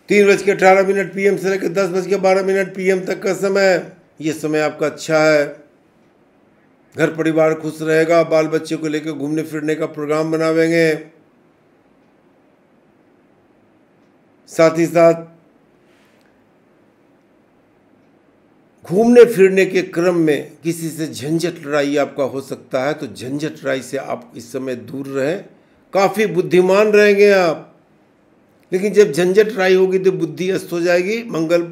तीन बज के अठारह मिनट पी एम से लेकर दस बज के बारह मिनट पी एम तक का समय, ये समय आपका अच्छा है। घर परिवार खुश रहेगा, बाल बच्चे को लेकर घूमने फिरने का प्रोग्राम बनावेंगे। साथ ही साथ घूमने फिरने के क्रम में किसी से झंझट लड़ाई आपका हो सकता है, तो झंझट लड़ाई से आप इस समय दूर रहें। काफ़ी बुद्धिमान रहेंगे आप, लेकिन जब झंझट राई होगी तो बुद्धि अस्त हो जाएगी, मंगल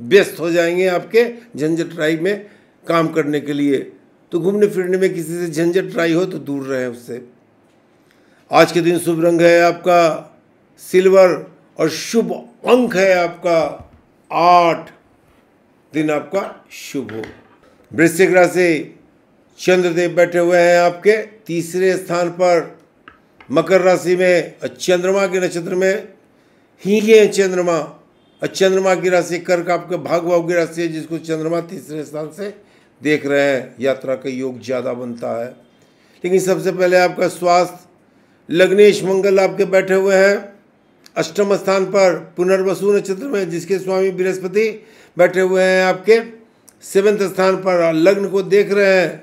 व्यस्त हो जाएंगे आपके झंझट राई में काम करने के लिए। तो घूमने फिरने में किसी से झंझट राई हो तो दूर रहे उससे। आज के दिन शुभ रंग है आपका सिल्वर और शुभ अंक है आपका आठ। दिन आपका शुभ हो। वृश्चिक राशि, चंद्रदेव बैठे हुए हैं आपके तीसरे स्थान पर मकर राशि में, और चंद्रमा के नक्षत्र में हीले हैं चंद्रमा, और चंद्रमा की राशि कर्क आपके भाग भाव की राशि है, जिसको चंद्रमा तीसरे स्थान से देख रहे हैं। यात्रा का योग ज़्यादा बनता है, लेकिन सबसे पहले आपका स्वास्थ्य। लग्नेश मंगल आपके बैठे हुए हैं अष्टम स्थान पर, पुनर्वसु नक्षत्र में, जिसके स्वामी बृहस्पति बैठे हुए हैं आपके सेवंथ स्थान पर, लग्न को देख रहे हैं।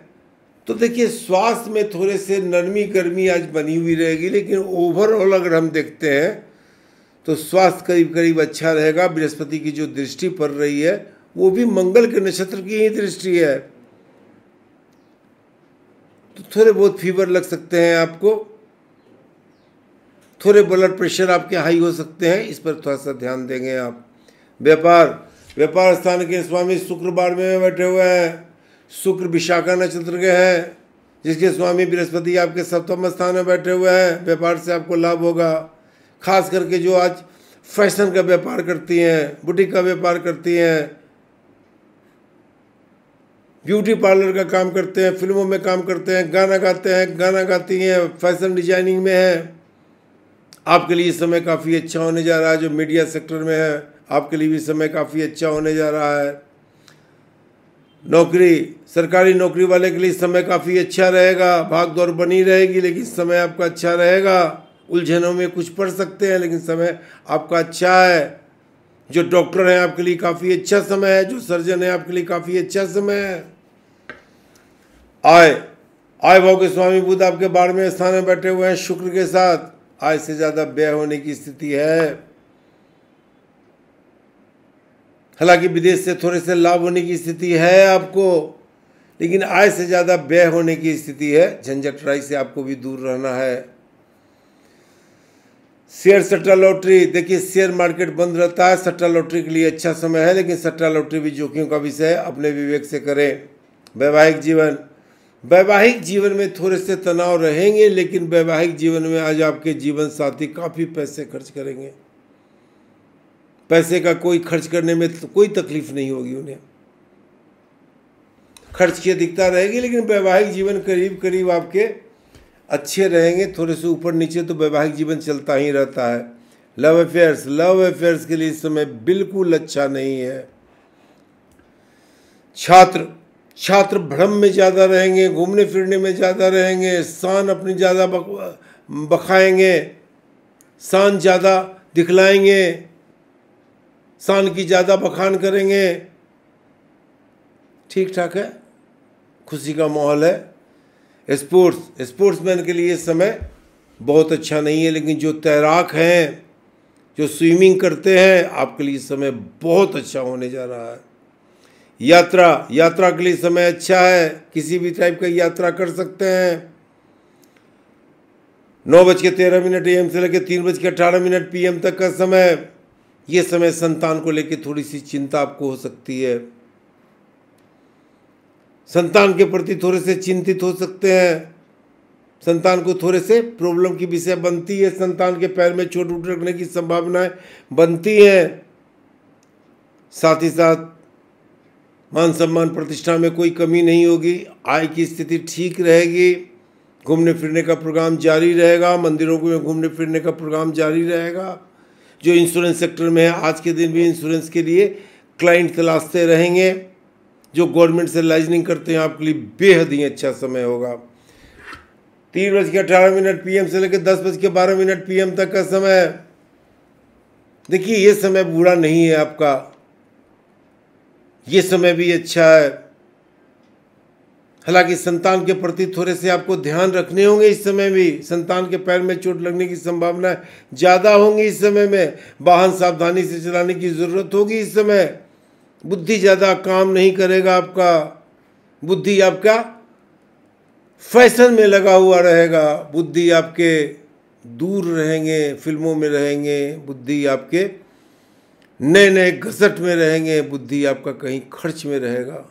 तो देखिए स्वास्थ्य में थोड़े से नरमी गर्मी आज बनी हुई रहेगी, लेकिन ओवरऑल अगर हम देखते हैं तो स्वास्थ्य करीब करीब अच्छा रहेगा। बृहस्पति की जो दृष्टि पड़ रही है वो भी मंगल के नक्षत्र की ही दृष्टि है, तो थोड़े बहुत फीवर लग सकते हैं आपको, थोड़े ब्लड प्रेशर आपके हाई हो सकते हैं, इस पर थोड़ा सा ध्यान देंगे आप। व्यापार, व्यापार स्थान के स्वामी शुक्र बार में बैठे हुए हैं, शुक्र विशाखा नक्षत्र के हैं जिसके स्वामी बृहस्पति आपके सप्तम स्थान में बैठे हुए हैं। व्यापार से आपको लाभ होगा, खास करके जो आज फैशन का व्यापार करती हैं, बुटीक का व्यापार करती हैं, ब्यूटी पार्लर का काम करते हैं, फिल्मों में काम करते हैं, गाना गाते हैं, गाना गाती हैं, फैशन डिजाइनिंग में है, आपके लिए समय काफ़ी अच्छा होने जा रहा है। जो मीडिया सेक्टर में है आपके लिए भी समय काफ़ी अच्छा होने जा रहा है। नौकरी, सरकारी नौकरी वाले के लिए समय काफ़ी अच्छा रहेगा, भाग दौड़ बनी रहेगी लेकिन समय आपका अच्छा रहेगा। उलझनों में कुछ पड़ सकते हैं लेकिन समय आपका अच्छा है। जो डॉक्टर हैं आपके लिए काफ़ी अच्छा समय है, जो सर्जन है आपके लिए काफ़ी अच्छा समय है। आय, आय भाव के स्वामी बुध आपके बारहवें स्थान में बैठे हुए हैं शुक्र के साथ, आय से ज़्यादा व्यय होने की स्थिति है। हालांकि विदेश से थोड़े से लाभ होने की स्थिति है आपको, लेकिन आय से ज़्यादा व्यय होने की स्थिति है। झंझटराई से आपको भी दूर रहना है। शेयर सट्टा लॉटरी, देखिए शेयर मार्केट बंद रहता है, सट्टा लॉटरी के लिए अच्छा समय है लेकिन सट्टा लॉटरी भी जोखिम का विषय है, अपने विवेक से करें। वैवाहिक जीवन, वैवाहिक जीवन में थोड़े से तनाव रहेंगे लेकिन वैवाहिक जीवन में आज आपके जीवन साथी काफ़ी पैसे खर्च करेंगे, पैसे का कोई खर्च करने में तो कोई तकलीफ नहीं होगी उन्हें, खर्च की अधिकता रहेगी लेकिन वैवाहिक जीवन करीब करीब आपके अच्छे रहेंगे, थोड़े से ऊपर नीचे तो वैवाहिक जीवन चलता ही रहता है। लव अफेयर्स, लव अफेयर्स के लिए इस समय बिल्कुल अच्छा नहीं है। छात्र, छात्र भ्रम में ज़्यादा रहेंगे, घूमने फिरने में ज़्यादा रहेंगे, शान अपनी ज़्यादा बखाएंगे, शान ज़्यादा दिखलाएंगे, शान की ज़्यादा बखान करेंगे। ठीक ठाक है, खुशी का माहौल है। स्पोर्ट्स, स्पोर्ट्समैन के लिए समय बहुत अच्छा नहीं है लेकिन जो तैराक हैं, जो स्विमिंग करते हैं आपके लिए समय बहुत अच्छा होने जा रहा है। यात्रा, यात्रा के लिए समय अच्छा है, किसी भी टाइप का यात्रा कर सकते हैं। नौ बज के तेरह मिनट ए एम से लेकर तीन बज के अट्ठारह मिनट पी एम तक का समय, ये समय संतान को लेकर थोड़ी सी चिंता आपको हो सकती है, संतान के प्रति थोड़े से चिंतित हो सकते हैं, संतान को थोड़े से प्रॉब्लम की विषय बनती है, संतान के पैर में चोट उठ रखने की संभावनाएं बनती हैं। साथ ही साथ मान सम्मान प्रतिष्ठा में कोई कमी नहीं होगी, आय की स्थिति ठीक रहेगी, घूमने फिरने का प्रोग्राम जारी रहेगा, मंदिरों में घूमने फिरने का प्रोग्राम जारी रहेगा। जो इंश्योरेंस सेक्टर में है आज के दिन भी इंश्योरेंस के लिए क्लाइंट तलाशते रहेंगे, जो गवर्नमेंट से लाइजनिंग करते हैं आपके लिए बेहद ही अच्छा समय होगा। तीन बज के अठारह मिनट पी एम से लेकर दस बज के बारह मिनट पी एम तक का समय, देखिए ये समय बुरा नहीं है आपका, ये समय भी अच्छा है। हालांकि संतान के प्रति थोड़े से आपको ध्यान रखने होंगे, इस समय भी संतान के पैर में चोट लगने की संभावना ज़्यादा होंगी, इस समय में वाहन सावधानी से चलाने की ज़रूरत होगी। इस समय बुद्धि ज़्यादा काम नहीं करेगा आपका, बुद्धि आपका फैशन में लगा हुआ रहेगा, बुद्धि आपके दूर रहेंगे, फिल्मों में रहेंगे, बुद्धि आपके नए नए घसट में रहेंगे, बुद्धि आपका कहीं खर्च में रहेगा।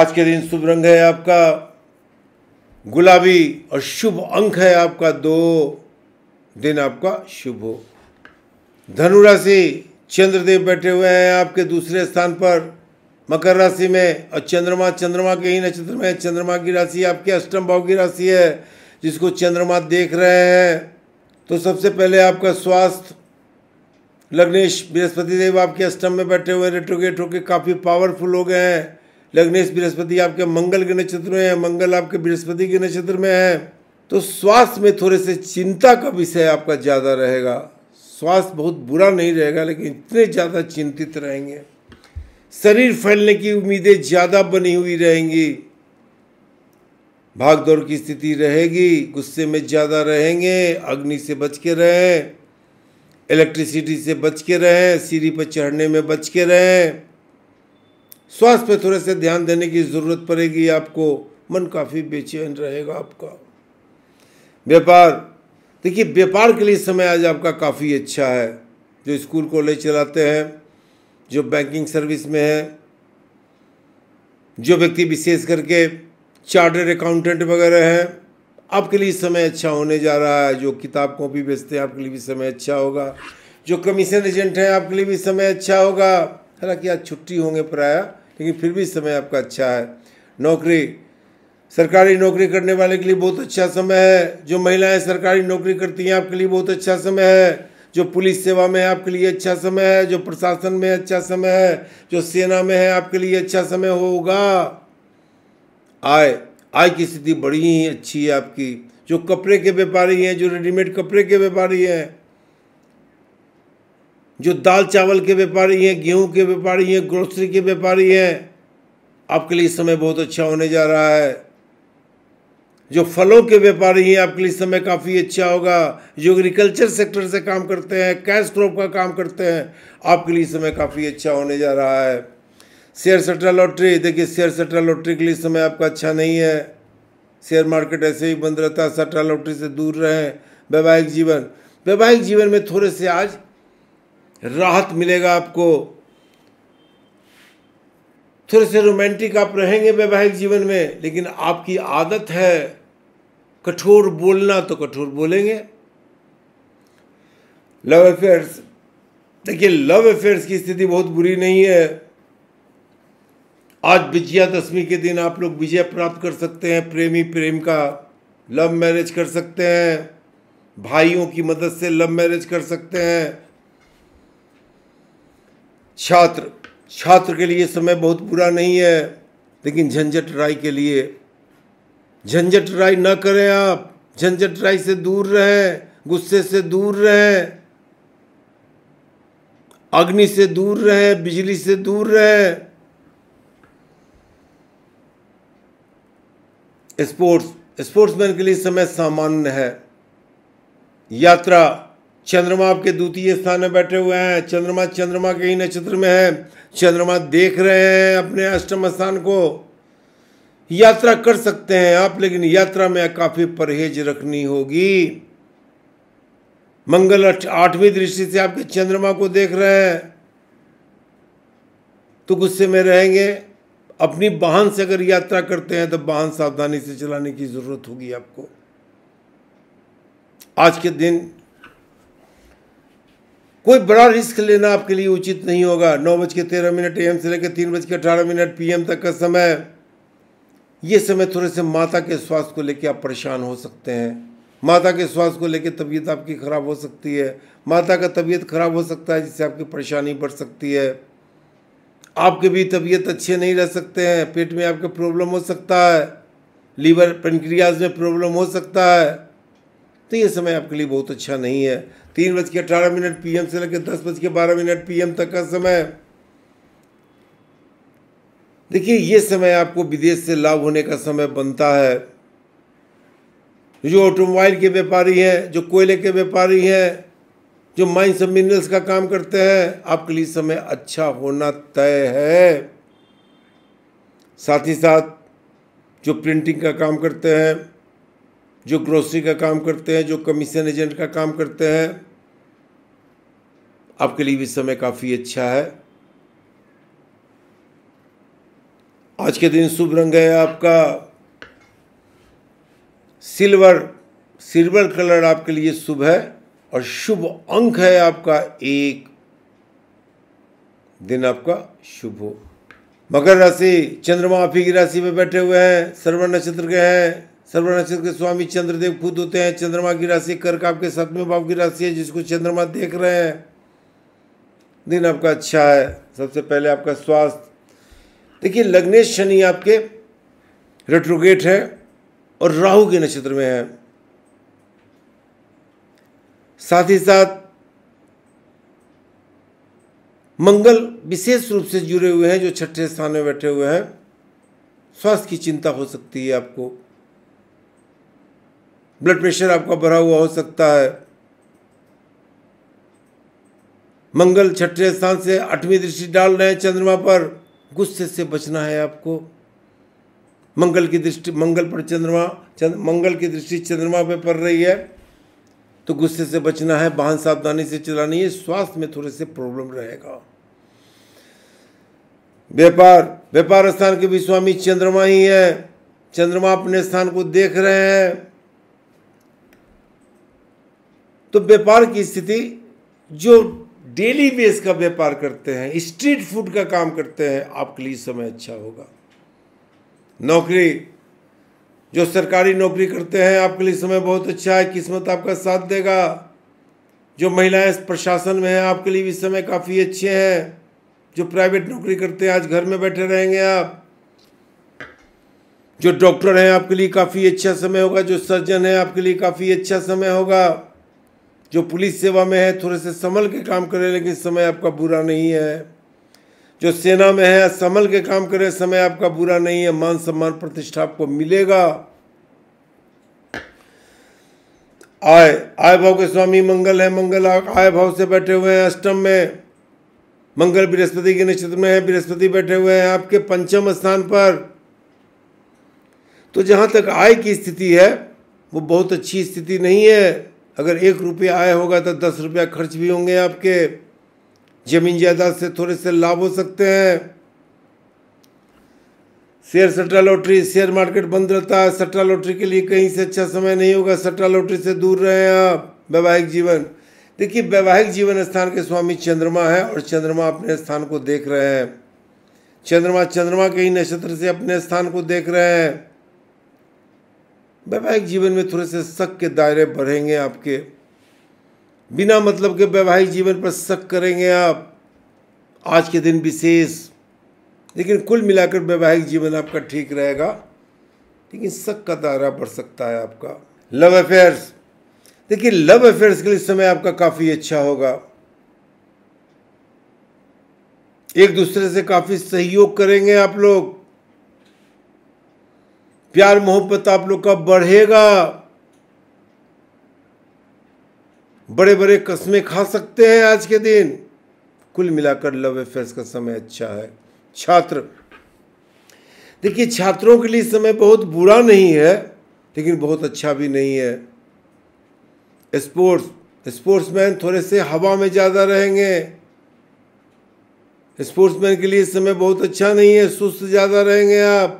आज के दिन शुभ रंग है आपका गुलाबी और शुभ अंक है आपका दो। दिन आपका शुभ हो। धनु राशि, चंद्रदेव बैठे हुए हैं आपके दूसरे स्थान पर मकर राशि में, और चंद्रमा, चंद्रमा के ही नक्षत्र में, चंद्रमा की राशि आपके अष्टम भाव की राशि है जिसको चंद्रमा देख रहे हैं। तो सबसे पहले आपका स्वास्थ्य, लग्नेश बृहस्पति देव आपके अष्टम में बैठे हुए रेट्रोगेट होकर काफ़ी पावरफुल हो गए हैं। लग्नेश बृहस्पति आपके मंगल के नक्षत्र में है, मंगल आपके बृहस्पति के नक्षत्र में है, तो स्वास्थ्य में थोड़े से चिंता का विषय आपका ज़्यादा रहेगा। स्वास्थ्य बहुत बुरा नहीं रहेगा लेकिन इतने ज़्यादा चिंतित रहेंगे, शरीर फैलने की उम्मीदें ज़्यादा बनी हुई रहेंगी, भाग दौड़ की स्थिति रहेगी, गुस्से में ज़्यादा रहेंगे, अग्नि से बच के रहें, इलेक्ट्रिसिटी से बच के रहें, सीढ़ी पर चढ़ने में बच के रहें, स्वास्थ्य पर थोड़े से ध्यान देने की जरूरत पड़ेगी आपको। मन काफ़ी बेचैन रहेगा आपका। व्यापार, देखिए व्यापार के लिए समय आज आपका काफ़ी अच्छा है। जो स्कूल कॉलेज चलाते हैं, जो बैंकिंग सर्विस में है, जो व्यक्ति विशेष करके चार्टर्ड अकाउंटेंट वगैरह हैं, आपके लिए समय अच्छा होने जा रहा है। जो किताब कॉपी बेचते हैं आपके लिए भी समय अच्छा होगा। जो कमीशन एजेंट हैं आपके लिए भी समय अच्छा होगा। हालांकि आज छुट्टी होंगे प्राय, लेकिन फिर भी समय आपका अच्छा है। नौकरी, सरकारी नौकरी करने वाले के लिए बहुत अच्छा समय है। जो महिलाएं सरकारी नौकरी करती हैं आपके लिए बहुत अच्छा समय है। जो पुलिस सेवा में है आपके लिए अच्छा समय है। जो प्रशासन में अच्छा समय है। जो सेना में है आपके लिए अच्छा समय होगा। आय, आय की स्थिति बड़ी ही अच्छी है आपकी। जो कपड़े के व्यापारी हैं, जो रेडीमेड कपड़े के व्यापारी हैं, जो दाल चावल के व्यापारी हैं, गेहूं के व्यापारी हैं, ग्रोसरी के व्यापारी हैं, आपके लिए समय बहुत अच्छा होने जा रहा है। जो फलों के व्यापारी हैं आपके लिए समय काफ़ी अच्छा होगा। जो एग्रीकल्चर सेक्टर से काम करते हैं, कैश क्रॉप का काम करते हैं, आपके लिए समय काफ़ी अच्छा होने जा रहा है। शेयर सट्टा लॉटरी, देखिए शेयर सट्टा लॉटरी के लिए समय आपका अच्छा नहीं है। शेयर मार्केट ऐसे ही बंद रहता है, सट्टा लॉटरी से दूर रहें। वैवाहिक जीवन, वैवाहिक जीवन में थोड़े से आज राहत मिलेगा आपको। थोड़े से रोमांटिक आप रहेंगे वैवाहिक जीवन में, लेकिन आपकी आदत है कठोर बोलना तो कठोर बोलेंगे। लव अफेयर्स, देखिए लव अफेयर्स की स्थिति बहुत बुरी नहीं है। आज विजयादशमी के दिन आप लोग विजय प्राप्त कर सकते हैं। प्रेमी प्रेम का लव मैरिज कर सकते हैं। भाइयों की मदद से लव मैरिज कर सकते हैं। छात्र, छात्र के लिए समय बहुत बुरा नहीं है, लेकिन झंझट राय के लिए झंझट राय ना करें आप। झंझट राय से दूर रहें, गुस्से से दूर रहें, अग्नि से दूर रहें, बिजली से दूर रहें। स्पोर्ट्स, स्पोर्ट्समैन के लिए समय सामान्य है। यात्रा, चंद्रमा आपके द्वितीय स्थान में बैठे हुए हैं। चंद्रमा चंद्रमा के ही नक्षत्र में है। चंद्रमा देख रहे हैं अपने अष्टम स्थान को। यात्रा कर सकते हैं आप, लेकिन यात्रा में काफ़ी परहेज रखनी होगी। मंगल आठवीं दृष्टि से आपके चंद्रमा को देख रहे हैं, तो गुस्से में रहेंगे। अपनी वाहन से अगर यात्रा करते हैं तो वाहन सावधानी से चलाने की ज़रूरत होगी आपको। आज के दिन कोई बड़ा रिस्क लेना आपके लिए उचित नहीं होगा। नौ बज के तेरह मिनट ए एम से लेकर तीन बज के अठारह मिनट पी एम तक का समय, ये समय थोड़े से माता के स्वास्थ्य को लेकर आप परेशान हो सकते हैं। माता के स्वास्थ्य को लेकर तबीयत आपकी खराब हो सकती है। माता का तबीयत खराब हो सकता है, जिससे आपकी परेशानी बढ़ सकती है। आपके भी तबीयत अच्छे नहीं रह सकते हैं। पेट में आपके प्रॉब्लम हो सकता है। लीवर, पेनक्रियाज में प्रॉब्लम हो सकता है। तो ये समय आपके लिए बहुत अच्छा नहीं है। तीन बज के अठारह मिनट पीएम से लेकर दस बज के बारह मिनट पीएम तक का समय, देखिए ये समय आपको विदेश से लाभ होने का समय बनता है। जो ऑटोमोबाइल के व्यापारी हैं, जो कोयले के व्यापारी हैं, जो माइंस और मिनरल्स का काम करते हैं, आपके लिए समय अच्छा होना तय है। साथ ही साथ जो प्रिंटिंग का काम करते हैं, जो ग्रोसरी का काम करते हैं, जो कमीशन एजेंट का काम करते हैं, आपके लिए भी समय काफ़ी अच्छा है। आज के दिन शुभ रंग है आपका सिल्वर, सिल्वर कलर आपके लिए शुभ है। और शुभ अंक है आपका एक। दिन आपका शुभ हो। मकर राशि, चंद्रमा आपकी राशि में बैठे हुए हैं। श्रवण नक्षत्र के हैं। सर्वण नक्षत्र के स्वामी चंद्रदेव खुद होते हैं। चंद्रमा की राशि कर्क आपके सातवें भाव की राशि है, जिसको चंद्रमा देख रहे हैं। दिन आपका अच्छा है। सबसे पहले आपका स्वास्थ्य, देखिए लग्नेश शनि आपके रेट्रोगेट है और राहु के नक्षत्र में है। साथ ही साथ मंगल विशेष रूप से जुड़े हुए हैं, जो छठे स्थान में बैठे हुए हैं। स्वास्थ्य की चिंता हो सकती है आपको। ब्लड प्रेशर आपका बढ़ा हुआ हो सकता है। मंगल छठे स्थान से आठवीं दृष्टि डाल रहे हैं चंद्रमा पर, गुस्से से बचना है आपको। मंगल की दृष्टि मंगल पर चंद्रमा चंद्र मंगल की दृष्टि चंद्रमा पे पड़ रही है, तो गुस्से से बचना है, वाहन सावधानी से चलानी है। स्वास्थ्य में थोड़े से प्रॉब्लम रहेगा। व्यापार व्यापार स्थान के भी स्वामी चंद्रमा ही है। चंद्रमा अपने स्थान को देख रहे हैं, तो व्यापार की स्थिति, जो डेली बेस का व्यापार करते हैं, स्ट्रीट फूड का काम करते हैं, आपके लिए समय अच्छा होगा। नौकरी, जो सरकारी नौकरी करते हैं, आपके लिए समय बहुत अच्छा है, किस्मत आपका साथ देगा। जो महिलाएं प्रशासन में हैं, आपके लिए भी समय काफ़ी अच्छे हैं। जो प्राइवेट नौकरी करते हैं, आज घर में बैठे रहेंगे आप। जो डॉक्टर हैं, आपके लिए काफ़ी अच्छा समय होगा। जो सर्जन हैं, आपके लिए काफ़ी अच्छा समय होगा। जो पुलिस सेवा में है, थोड़े से संभल के काम करें, लेकिन समय आपका बुरा नहीं है। जो सेना में है, संभल के काम करें, समय आपका बुरा नहीं है। मान सम्मान प्रतिष्ठा आपको मिलेगा। आय आय भाव के स्वामी मंगल है। मंगल आय भाव से बैठे हुए हैं अष्टम में। मंगल बृहस्पति के नक्षत्र में है, बृहस्पति बैठे हुए हैं आपके पंचम स्थान पर। तो जहाँ तक आय की स्थिति है, वो बहुत अच्छी स्थिति नहीं है। अगर एक रुपया आय होगा तो दस रुपया खर्च भी होंगे आपके। जमीन जायदाद से थोड़े से लाभ हो सकते हैं। शेयर सट्टा लॉटरी, शेयर मार्केट बंद रहता है, सट्टा लॉटरी के लिए कहीं से अच्छा समय नहीं होगा, सट्टा लॉटरी से दूर रहें आप। वैवाहिक जीवन, देखिए वैवाहिक जीवन स्थान के स्वामी चंद्रमा है, और चंद्रमा अपने स्थान को देख रहे हैं। चंद्रमा चंद्रमा के ही नक्षत्र से अपने स्थान को देख रहे हैं। वैवाहिक जीवन में थोड़े से शक के दायरे बढ़ेंगे आपके। बिना मतलब के वैवाहिक जीवन पर शक करेंगे आप आज के दिन विशेष, लेकिन कुल मिलाकर वैवाहिक जीवन आपका ठीक रहेगा, लेकिन शक का दायरा बढ़ सकता है आपका। लव अफेयर्स, देखिए लव अफेयर्स के लिए समय आपका काफ़ी अच्छा होगा। एक दूसरे से काफ़ी सहयोग करेंगे आप लोग। प्यार मोहब्बत आप लोग का बढ़ेगा। बड़े बड़े कस्मे खा सकते हैं आज के दिन। कुल मिलाकर लव अफेयर्स का समय अच्छा है। छात्र, देखिए छात्रों के लिए समय बहुत बुरा नहीं है, लेकिन बहुत अच्छा भी नहीं है। स्पोर्ट्स स्पोर्ट्समैन थोड़े से हवा में ज़्यादा रहेंगे। स्पोर्ट्समैन के लिए समय बहुत अच्छा नहीं है, सुस्त ज़्यादा रहेंगे आप।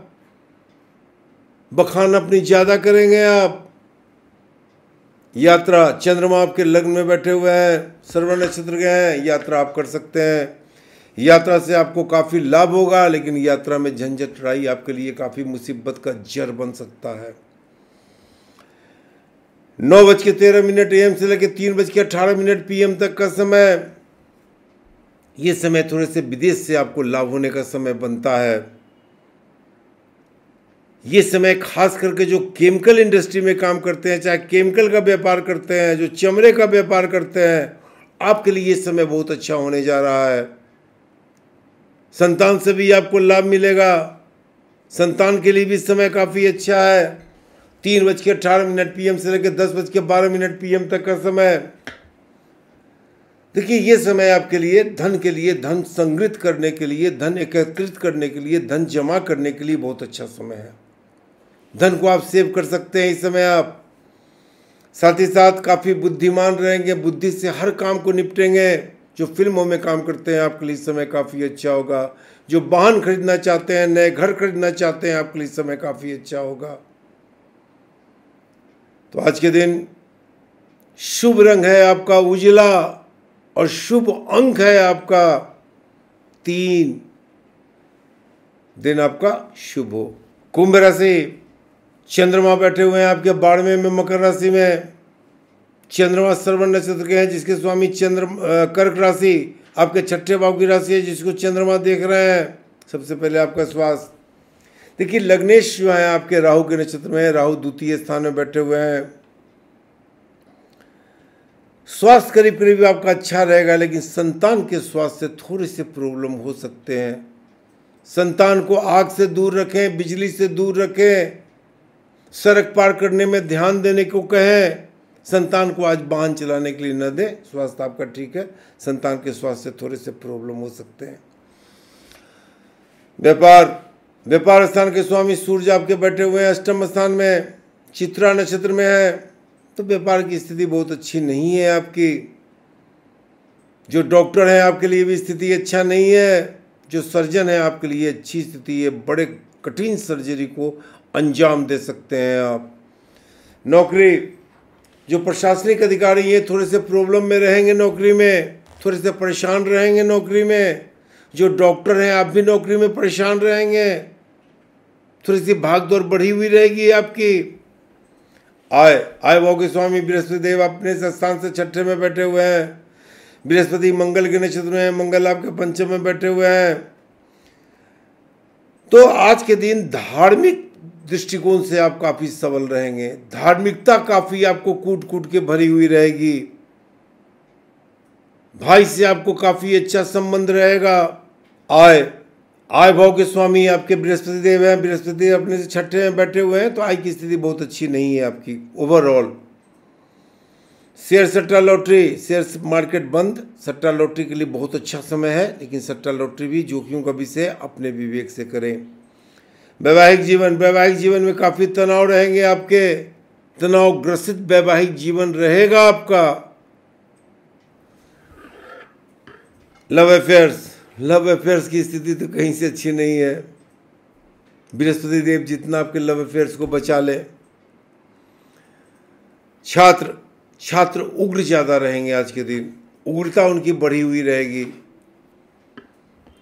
बखान अपनी ज़्यादा करेंगे आप। यात्रा, चंद्रमा आपके लग्न में बैठे हुए हैं, श्रवण नक्षत्र के हैं, यात्रा आप कर सकते हैं। यात्रा से आपको काफ़ी लाभ होगा, लेकिन यात्रा में झंझट राई आपके लिए काफ़ी मुसीबत का जड़ बन सकता है। नौ बज के तेरह मिनट ए एम से लेकर तीन बज के अट्ठारह मिनट पी एम तक का समय, ये समय थोड़े से विदेश से आपको लाभ होने का समय बनता है। ये समय खास करके जो केमिकल इंडस्ट्री में काम करते हैं, चाहे केमिकल का व्यापार करते हैं, जो चमड़े का व्यापार करते हैं, आपके लिए ये समय बहुत अच्छा होने जा रहा है। संतान से भी आपको लाभ मिलेगा। संतान के लिए भी समय काफ़ी अच्छा है। तीन बज के अट्ठारह मिनट पी एम से लेकर दस बज के बारह मिनट पी एम तक का समय, देखिए ये समय आपके लिए धन के लिए, धन संग्रहित करने के लिए, धन एकत्रित करने के लिए, धन जमा करने के लिए बहुत अच्छा समय है। धन को आप सेव कर सकते हैं इस समय आप। साथ ही साथ काफ़ी बुद्धिमान रहेंगे, बुद्धि से हर काम को निपटेंगे। जो फिल्मों में काम करते हैं, आपके लिए समय काफ़ी अच्छा होगा। जो वाहन खरीदना चाहते हैं, नए घर खरीदना चाहते हैं, आपके लिए समय काफ़ी अच्छा होगा। तो आज के दिन शुभ रंग है आपका उजला, और शुभ अंक है आपका तीन। दिन आपका शुभ हो। कुंभ राशि, चंद्रमा बैठे हुए हैं आपके बारहवें में मकर राशि में। चंद्रमा श्रवण नक्षत्र के हैं, जिसके स्वामी चंद्र कर्क राशि आपके छठे भाव की राशि है, जिसको चंद्रमा देख रहे हैं। सबसे पहले आपका स्वास्थ्य, देखिए लग्नेश जो है आपके राहु के नक्षत्र में है, राहु द्वितीय स्थान में बैठे हुए हैं। स्वास्थ्य करीब करीब आपका अच्छा रहेगा, लेकिन संतान के स्वास्थ्य से थोड़े से प्रॉब्लम हो सकते हैं। संतान को आग से दूर रखें, बिजली से दूर रखें, सड़क पार करने में ध्यान देने को कहें। संतान को आज वाहन चलाने के लिए न दें। स्वास्थ्य आपका ठीक है, संतान के स्वास्थ्य से थोड़े से प्रॉब्लम हो सकते हैं। व्यापार, व्यापार स्थान के स्वामी सूर्य आपके बैठे हुए हैं अष्टम स्थान में, चित्रा नक्षत्र में है, तो व्यापार की स्थिति बहुत अच्छी नहीं है आपकी। जो डॉक्टर हैं आपके लिए भी स्थिति अच्छा नहीं है, जो सर्जन है आपके लिए अच्छी स्थिति है, बड़े कठिन सर्जरी को अंजाम दे सकते हैं आप। नौकरी, जो प्रशासनिक अधिकारी हैं थोड़े से प्रॉब्लम में रहेंगे नौकरी में, थोड़े से परेशान रहेंगे नौकरी में। जो डॉक्टर हैं आप भी नौकरी में परेशान रहेंगे, थोड़ी सी भागदौड़ बढ़ी हुई रहेगी आपकी। आय, आय भाव के स्वामी बृहस्पतिदेव अपने स्थान से छठे में बैठे हुए हैं, बृहस्पति मंगल के नक्षत्र में, मंगल आपके पंचम में बैठे हुए हैं। तो आज के दिन धार्मिक दृष्टिकोण से आप काफ़ी सबल रहेंगे, धार्मिकता काफ़ी आपको कूट कूट के भरी हुई रहेगी। भाई से आपको काफ़ी अच्छा संबंध रहेगा। आय, आय भाव के स्वामी आपके बृहस्पति देव हैं, बृहस्पति अपने से छठे में बैठे हुए हैं, तो आय की स्थिति बहुत अच्छी नहीं है आपकी ओवरऑल। शेयर सट्टा लॉटरी, शेयर मार्केट बंद, सट्टा लॉटरी के लिए बहुत अच्छा समय है, लेकिन सट्टा लॉटरी भी जोखिम का विषय, अपने विवेक से करें। वैवाहिक जीवन, वैवाहिक जीवन में काफ़ी तनाव रहेंगे आपके, तनाव ग्रसित वैवाहिक जीवन रहेगा आपका। लव अफेयर्स, लव अफेयर्स की स्थिति तो कहीं से अच्छी नहीं है, बृहस्पति देव जितना आपके लव अफेयर्स को बचा ले। छात्र, छात्र उग्र ज़्यादा रहेंगे आज के दिन, उग्रता उनकी बढ़ी हुई रहेगी।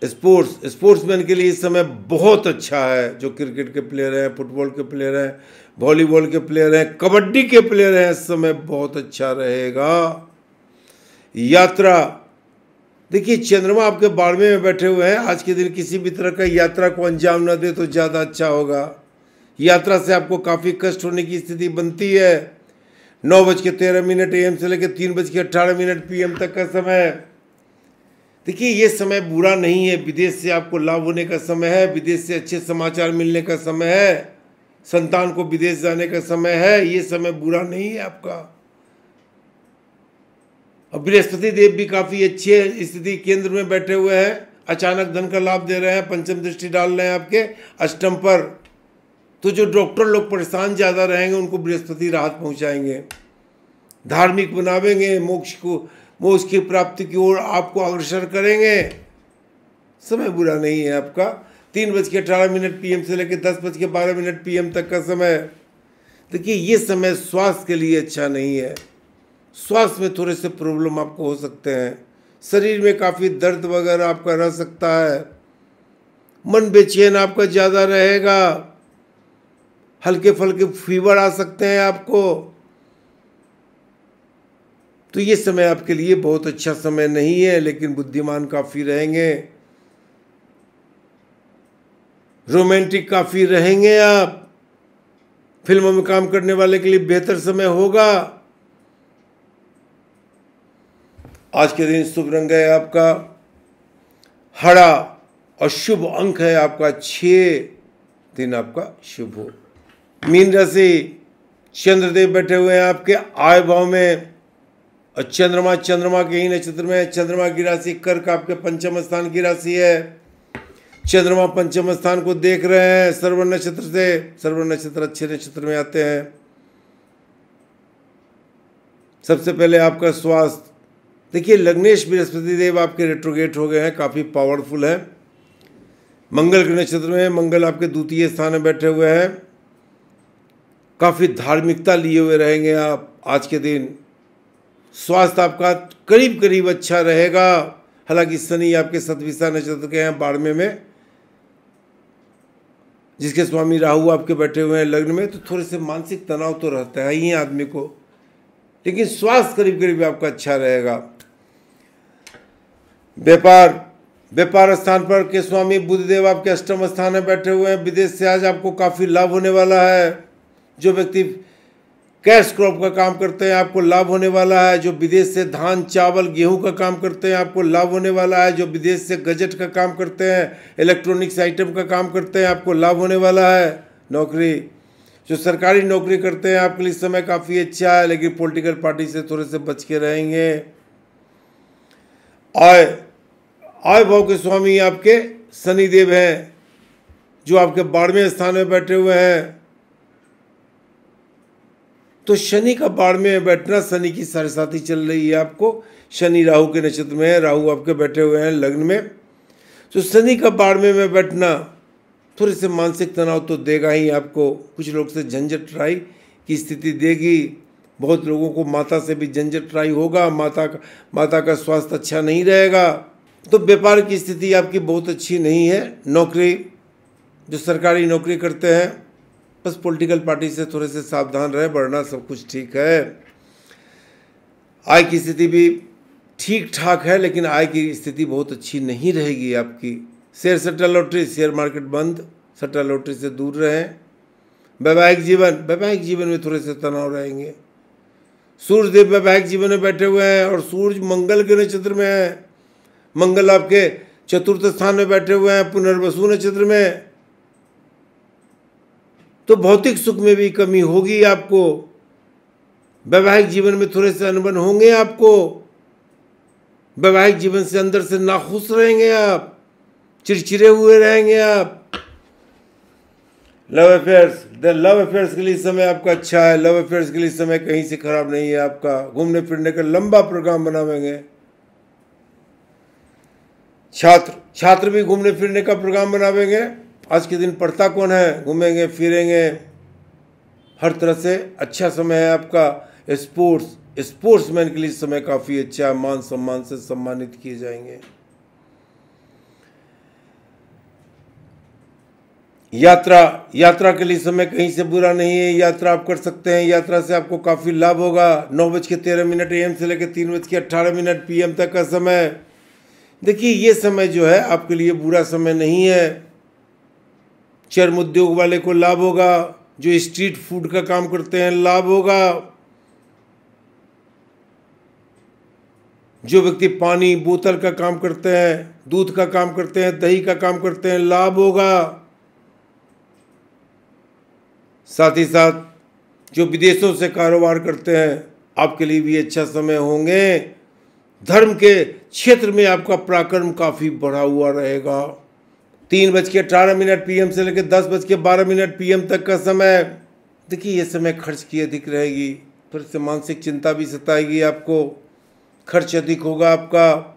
स्पोर्ट्स, स्पोर्ट्समैन के लिए इस समय बहुत अच्छा है, जो क्रिकेट के प्लेयर हैं, फुटबॉल के प्लेयर हैं, वॉलीबॉल के प्लेयर हैं, कबड्डी के प्लेयर हैं, इस समय बहुत अच्छा रहेगा। यात्रा, देखिए चंद्रमा आपके बारहवें में बैठे हुए हैं, आज के दिन किसी भी तरह का यात्रा को अंजाम ना दे तो ज़्यादा अच्छा होगा, यात्रा से आपको काफ़ी कष्ट होने की स्थिति बनती है। नौ बज के तेरह मिनट ए एम से लेकर तीन बज के अट्ठारह मिनट पी एम तक का समय, देखिए ये समय बुरा नहीं है, विदेश से आपको लाभ होने का समय है, विदेश से अच्छे समाचार मिलने का समय है, संतान को विदेश जाने का समय है, ये समय बुरा नहीं है आपका। अब बृहस्पति देव भी काफ़ी अच्छे स्थिति केंद्र में बैठे हुए हैं, अचानक धन का लाभ दे रहे हैं, पंचम दृष्टि डाल रहे हैं आपके अष्टम पर, तो जो डॉक्टर लोग परेशान ज़्यादा रहेंगे उनको बृहस्पति राहत पहुँचाएंगे, धार्मिक बनावेंगे, मोक्ष को वो उसकी प्राप्ति की ओर आपको अग्रसर करेंगे, समय बुरा नहीं है आपका। तीन बज के अठारह मिनट पी एम से लेकर दस बज के बारह मिनट पी एम तक का समय, देखिए ये समय स्वास्थ्य के लिए अच्छा नहीं है, स्वास्थ्य में थोड़े से प्रॉब्लम आपको हो सकते हैं, शरीर में काफ़ी दर्द वगैरह आपका रह सकता है, मन बेचैन आपका ज़्यादा रहेगा, हल्के फुल्के फीवर आ सकते हैं आपको, तो ये समय आपके लिए बहुत अच्छा समय नहीं है, लेकिन बुद्धिमान काफ़ी रहेंगे, रोमांटिक काफ़ी रहेंगे आप, फिल्मों में काम करने वाले के लिए बेहतर समय होगा। आज के दिन शुभ रंग है आपका हरा और शुभ अंक है आपका छः, दिन आपका शुभ हो। मीन राशि, चंद्रदेव बैठे हुए हैं आपके आय भाव में, और चंद्रमा चंद्रमा के ही नक्षत्र में, चंद्रमा की राशि कर्क आपके पंचम स्थान की राशि है, चंद्रमा पंचम स्थान को देख रहे हैं सर्वण नक्षत्र से, सर्वण नक्षत्र अच्छे नक्षत्र में आते हैं। सबसे पहले आपका स्वास्थ्य, देखिए लग्नेश बृहस्पति देव आपके रेट्रोगेट हो गए हैं, काफ़ी पावरफुल है, मंगल के नक्षत्र में, मंगल आपके द्वितीय स्थान में बैठे हुए हैं, काफ़ी धार्मिकता लिए हुए रहेंगे आप आज के दिन। स्वास्थ्य आपका करीब करीब अच्छा रहेगा, हालांकि शनि आपके सतविशा नक्षत्र के हैं बारहवें में, जिसके स्वामी राहु आपके बैठे हुए हैं लग्न में, तो थोड़े से मानसिक तनाव तो रहता है ही आदमी को, लेकिन स्वास्थ्य करीब करीब आपका अच्छा रहेगा। व्यापार, व्यापार स्थान पर के स्वामी बुधदेव आपके अष्टम स्थान में बैठे हुए हैं, विदेश से आज आपको काफ़ी लाभ होने वाला है, जो व्यक्ति कैश क्रॉप का काम करते हैं आपको लाभ होने वाला है, जो विदेश से धान चावल गेहूं का काम करते हैं आपको लाभ होने वाला है, जो विदेश से गजट का काम करते हैं इलेक्ट्रॉनिक्स आइटम का काम करते हैं आपको लाभ होने वाला है। नौकरी, जो सरकारी नौकरी करते हैं आपके लिए समय काफ़ी अच्छा है, लेकिन पॉलिटिकल पार्टी से थोड़े से बच के रहेंगे। आय, आय भाव के स्वामी आपके शनिदेव हैं, जो आपके बारहवें स्थान में बैठे हुए हैं। तो शनि का बारहवें बैठना, शनि की साढ़ेसाती चल रही है आपको, शनि राहु के नक्षत्र में है, राहु आपके बैठे हुए हैं लग्न में। तो शनि का बारहवें में बैठना थोड़े से मानसिक तनाव तो देगा ही आपको, कुछ लोग से झंझट राई की स्थिति देगी, बहुत लोगों को माता से भी झंझट राई होगा, माता का माता का स्वास्थ्य अच्छा नहीं रहेगा। तो व्यापार की स्थिति आपकी बहुत अच्छी नहीं है। नौकरी, जो सरकारी नौकरी करते हैं, बस पॉलिटिकल पार्टी से थोड़े से सावधान रहे, वरना सब कुछ ठीक है। आय की स्थिति भी ठीक ठाक है, लेकिन आय की स्थिति बहुत अच्छी नहीं रहेगी आपकी। शेयर सट्टा लॉटरी, शेयर मार्केट बंद, सट्टा लॉटरी से दूर रहें। वैवाहिक जीवन, वैवाहिक जीवन में थोड़े से तनाव रहेंगे। सूर्यदेव वैवाहिक जीवन में बैठे हुए हैं और सूर्य मंगल के नक्षत्र में है, मंगल आपके चतुर्थ स्थान में बैठे हुए हैं पुनर्वसु नक्षत्र में। तो भौतिक सुख में भी कमी होगी आपको, वैवाहिक जीवन में थोड़े से अनबन होंगे आपको, वैवाहिक जीवन से अंदर से नाखुश रहेंगे आप, चिड़चिड़े हुए रहेंगे आप। लव अफेयर्स, लव अफेयर्स के लिए समय आपका अच्छा है, लव अफेयर्स के लिए समय कहीं से खराब नहीं है आपका। घूमने फिरने का लंबा प्रोग्राम बनावेंगे। छात्र छात्र भी घूमने फिरने का प्रोग्राम बनावेंगे। आज के दिन पढ़ता कौन है, घूमेंगे फिरेंगे, हर तरह से अच्छा समय है आपका। स्पोर्ट्स, स्पोर्ट्समैन के लिए समय काफ़ी अच्छा है, मान सम्मान से सम्मानित किए जाएंगे। यात्रा, यात्रा के लिए समय कहीं से बुरा नहीं है, यात्रा आप कर सकते हैं, यात्रा से आपको काफ़ी लाभ होगा। नौ बज के तेरह मिनट ए एम से लेकर तीन बज के अट्ठारह मिनट पी एम तक का समय, देखिए ये समय जो है आपके लिए बुरा समय नहीं है। चर्म उद्योग वाले को लाभ होगा, जो स्ट्रीट फूड का काम करते हैं लाभ होगा, जो व्यक्ति पानी बोतल का काम करते हैं, दूध का काम करते हैं, दही का काम करते हैं लाभ होगा। साथ ही साथ जो विदेशों से कारोबार करते हैं आपके लिए भी अच्छा समय होंगे। धर्म के क्षेत्र में आपका पराक्रम काफ़ी बढ़ा हुआ रहेगा। तीन बज के अठारह मिनट पी एम से लेकर दस बज के बारह मिनट पी एम तक का समय, देखिए ये समय खर्च की अधिक रहेगी, थोड़ी से मानसिक चिंता भी सताएगी आपको, खर्च अधिक होगा आपका,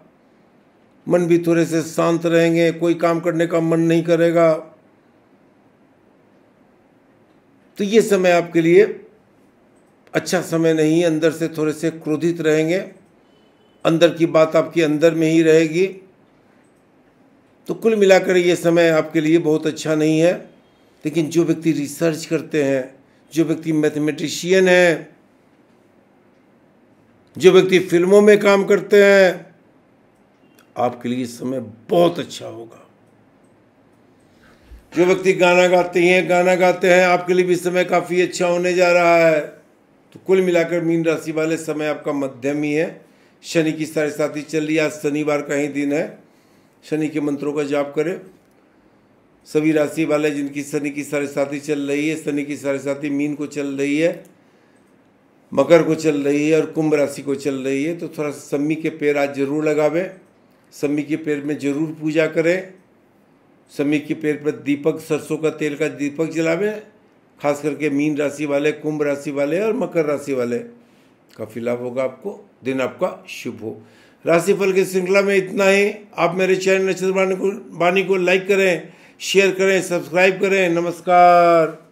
मन भी थोड़े से शांत रहेंगे, कोई काम करने का मन नहीं करेगा। तो ये समय आपके लिए अच्छा समय नहीं है, अंदर से थोड़े से क्रोधित रहेंगे, अंदर की बात आपकी अंदर में ही रहेगी। तो कुल मिलाकर ये समय आपके लिए बहुत अच्छा नहीं है। लेकिन जो व्यक्ति रिसर्च करते हैं, जो व्यक्ति मैथमेटिशियन है, जो व्यक्ति फिल्मों में काम करते हैं, आपके लिए समय बहुत अच्छा होगा। जो व्यक्ति गाना गाते हैं, गाना गाते हैं, आपके लिए भी समय काफ़ी अच्छा होने जा रहा है। तो कुल मिलाकर मीन राशि वाले समय आपका मध्यम ही है। शनि की साढ़ेसाती चल रही है, आज शनिवार का ही दिन है, शनि के मंत्रों का जाप करें। सभी राशि वाले जिनकी शनि की साढ़ेसाती चल रही है, शनि की साढ़ेसाती मीन को चल रही है, मकर को चल रही है और कुंभ राशि को चल रही है, तो थोड़ा सा शमी के पेड़ आज जरूर लगावें, शमी के पेड़ में जरूर पूजा करें, शमी के पेड़ पर दीपक, सरसों का तेल का दीपक जलावें। खास करके मीन राशि वाले, कुंभ राशि वाले और मकर राशि वाले, काफ़ी लाभ होगा आपको। दिन आपका शुभ हो। राशिफल की श्रृंखला में इतना ही। आप मेरे चैनल नक्षत्र वाणी को, वाणी को लाइक करें, शेयर करें, सब्सक्राइब करें। नमस्कार।